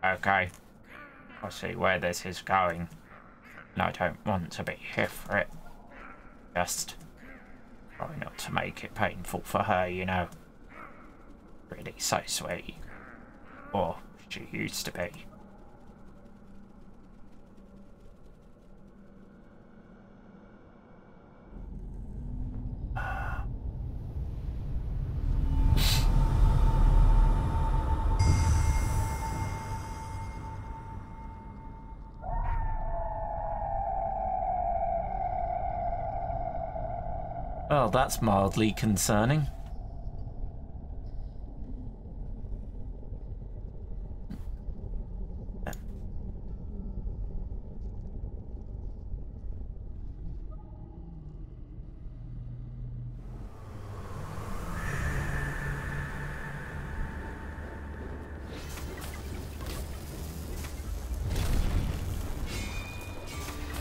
Okay. I see where this is going. And I don't want to be here for it. Just try not to make it painful for her, you know. Really so sweet. Or she used to be. Well, that's mildly concerning.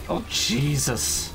Oh, Jesus.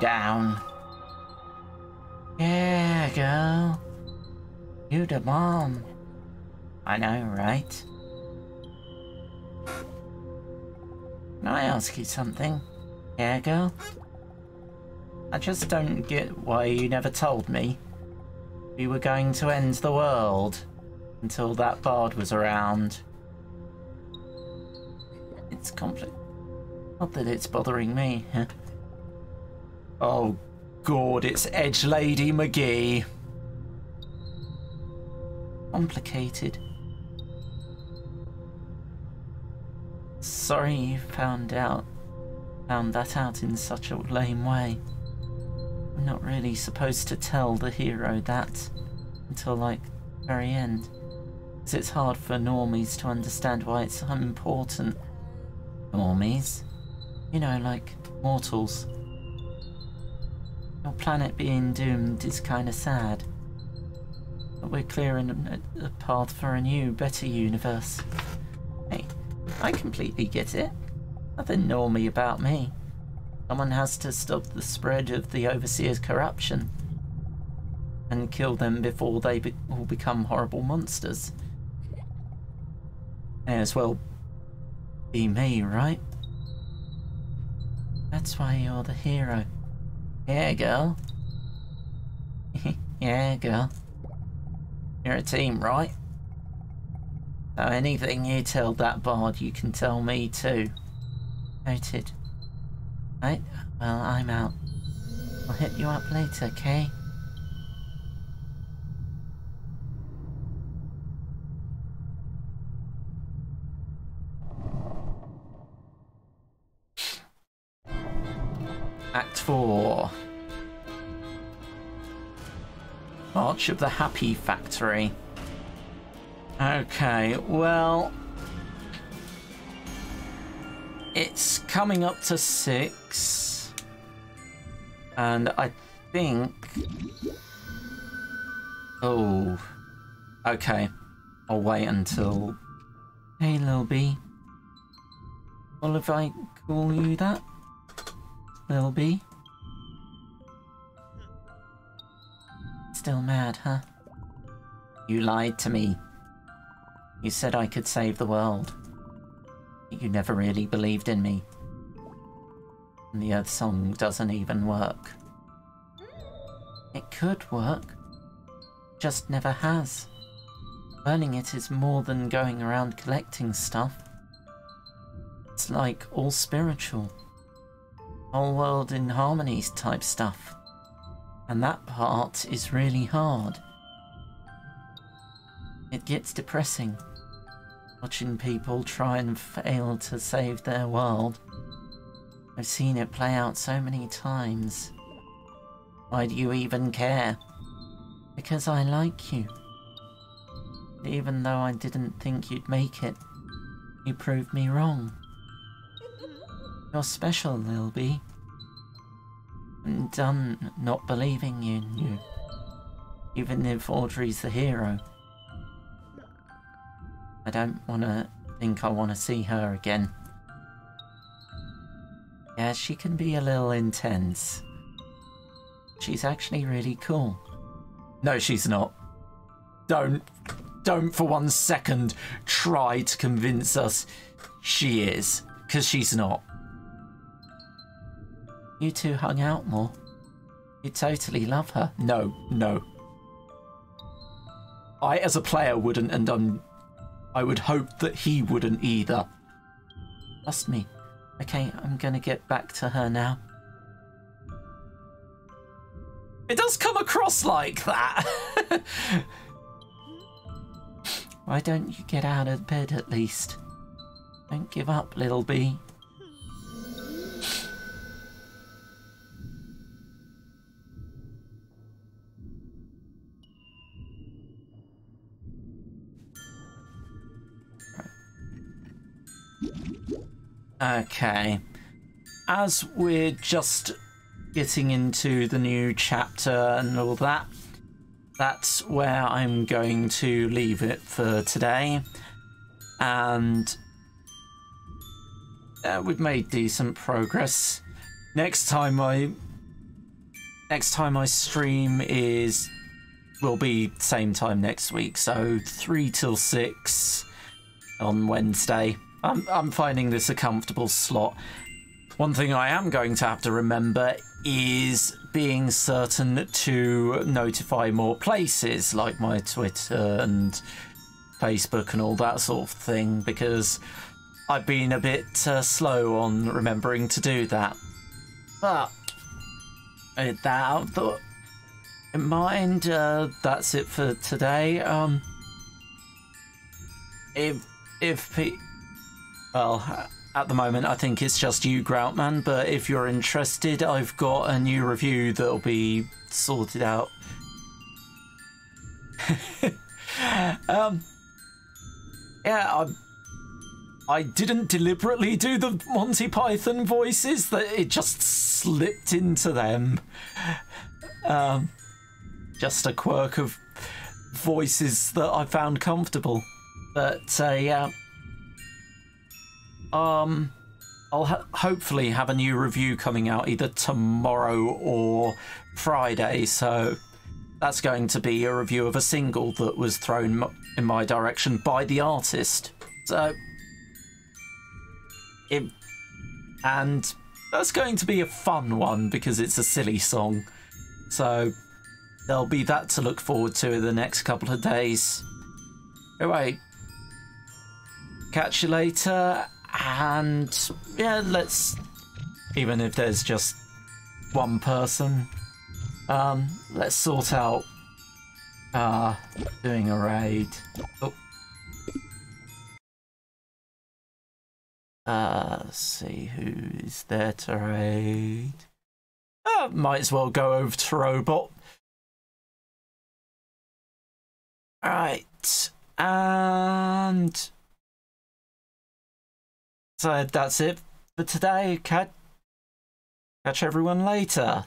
Down. Yeah, girl. You the bomb. I know, right? Can I ask you something? Yeah, girl? I just don't get why you never told me we were going to end the world until that bard was around. It's compli- Not that it's bothering me, huh? Oh, God, it's Edge Lady McGee. Complicated. Sorry you found out, found that out in such a lame way. I'm not really supposed to tell the hero that until, like, the very end. Because it's hard for normies to understand why it's so important. Normies? You know, like, mortals. Your planet being doomed is kind of sad, but we're clearing a, a path for a new, better universe. Hey, I completely get it. Nothing normie about me. Someone has to stop the spread of the Overseer's corruption and kill them before they be all become horrible monsters. May as well be me, right? That's why you're the hero. Yeah, girl. Yeah, girl. You're a team, right? So anything you tell that bard, you can tell me too. Noted. Right? Well, I'm out. I'll hit you up later, okay? Act four. March of the Happy Factory. Okay, well... it's coming up to six. And I think... oh. Okay. I'll wait until... hey, Lil B. Well, if I call you that? Lil B? Still mad, huh? You lied to me. You said I could save the world. You never really believed in me. And the Earth Song doesn't even work. It could work. Just never has. Burning it is more than going around collecting stuff. It's like all spiritual. Whole world in harmony type stuff. And that part is really hard. It gets depressing. Watching people try and fail to save their world. I've seen it play out so many times. Why do you even care? Because I like you. Even though I didn't think you'd make it, you proved me wrong. You're special, Lil B. I'm done not believing in you, even if Audrey's the hero. I don't want to think I want to see her again. Yeah, she can be a little intense. She's actually really cool. No, she's not. Don't, don't for one second try to convince us she is, because she's not. You two hung out more. You totally love her. No, no. I, as a player, wouldn't, and I'm... I would hope that he wouldn't either. Trust me. Okay, I'm gonna get back to her now. It does come across like that. Why don't you get out of bed at least? Don't give up, Lil B. Okay, as we're just getting into the new chapter and all that, that's where I'm going to leave it for today. And uh, we've made decent progress. Next time I, next time I stream is, will be same time next week. So three till six on Wednesday. I'm, I'm finding this a comfortable slot. One thing I am going to have to remember is being certain to notify more places, like my Twitter and Facebook and all that sort of thing, because I've been a bit uh, slow on remembering to do that. But with that out of the, in mind, uh, that's it for today. Um, if if pe Well, at the moment, I think it's just you, Groutman, but if you're interested, I've got a new review that'll be sorted out. um, yeah, I, I didn't deliberately do the Monty Python voices, that it just slipped into them. Um, just a quirk of voices that I found comfortable. But, uh, yeah... Um, I'll ha hopefully have a new review coming out either tomorrow or Friday, so that's going to be a review of a single that was thrown m in my direction by the artist. So, it, and that's going to be a fun one because it's a silly song. So there'll be that to look forward to in the next couple of days. Anyway, catch you later. And yeah, let's, even if there's just one person, um, let's sort out uh, doing a raid. Oh. Uh, see who's there to raid. Uh, might as well go over to Robot. All right, and so that's it for today. Catch everyone later.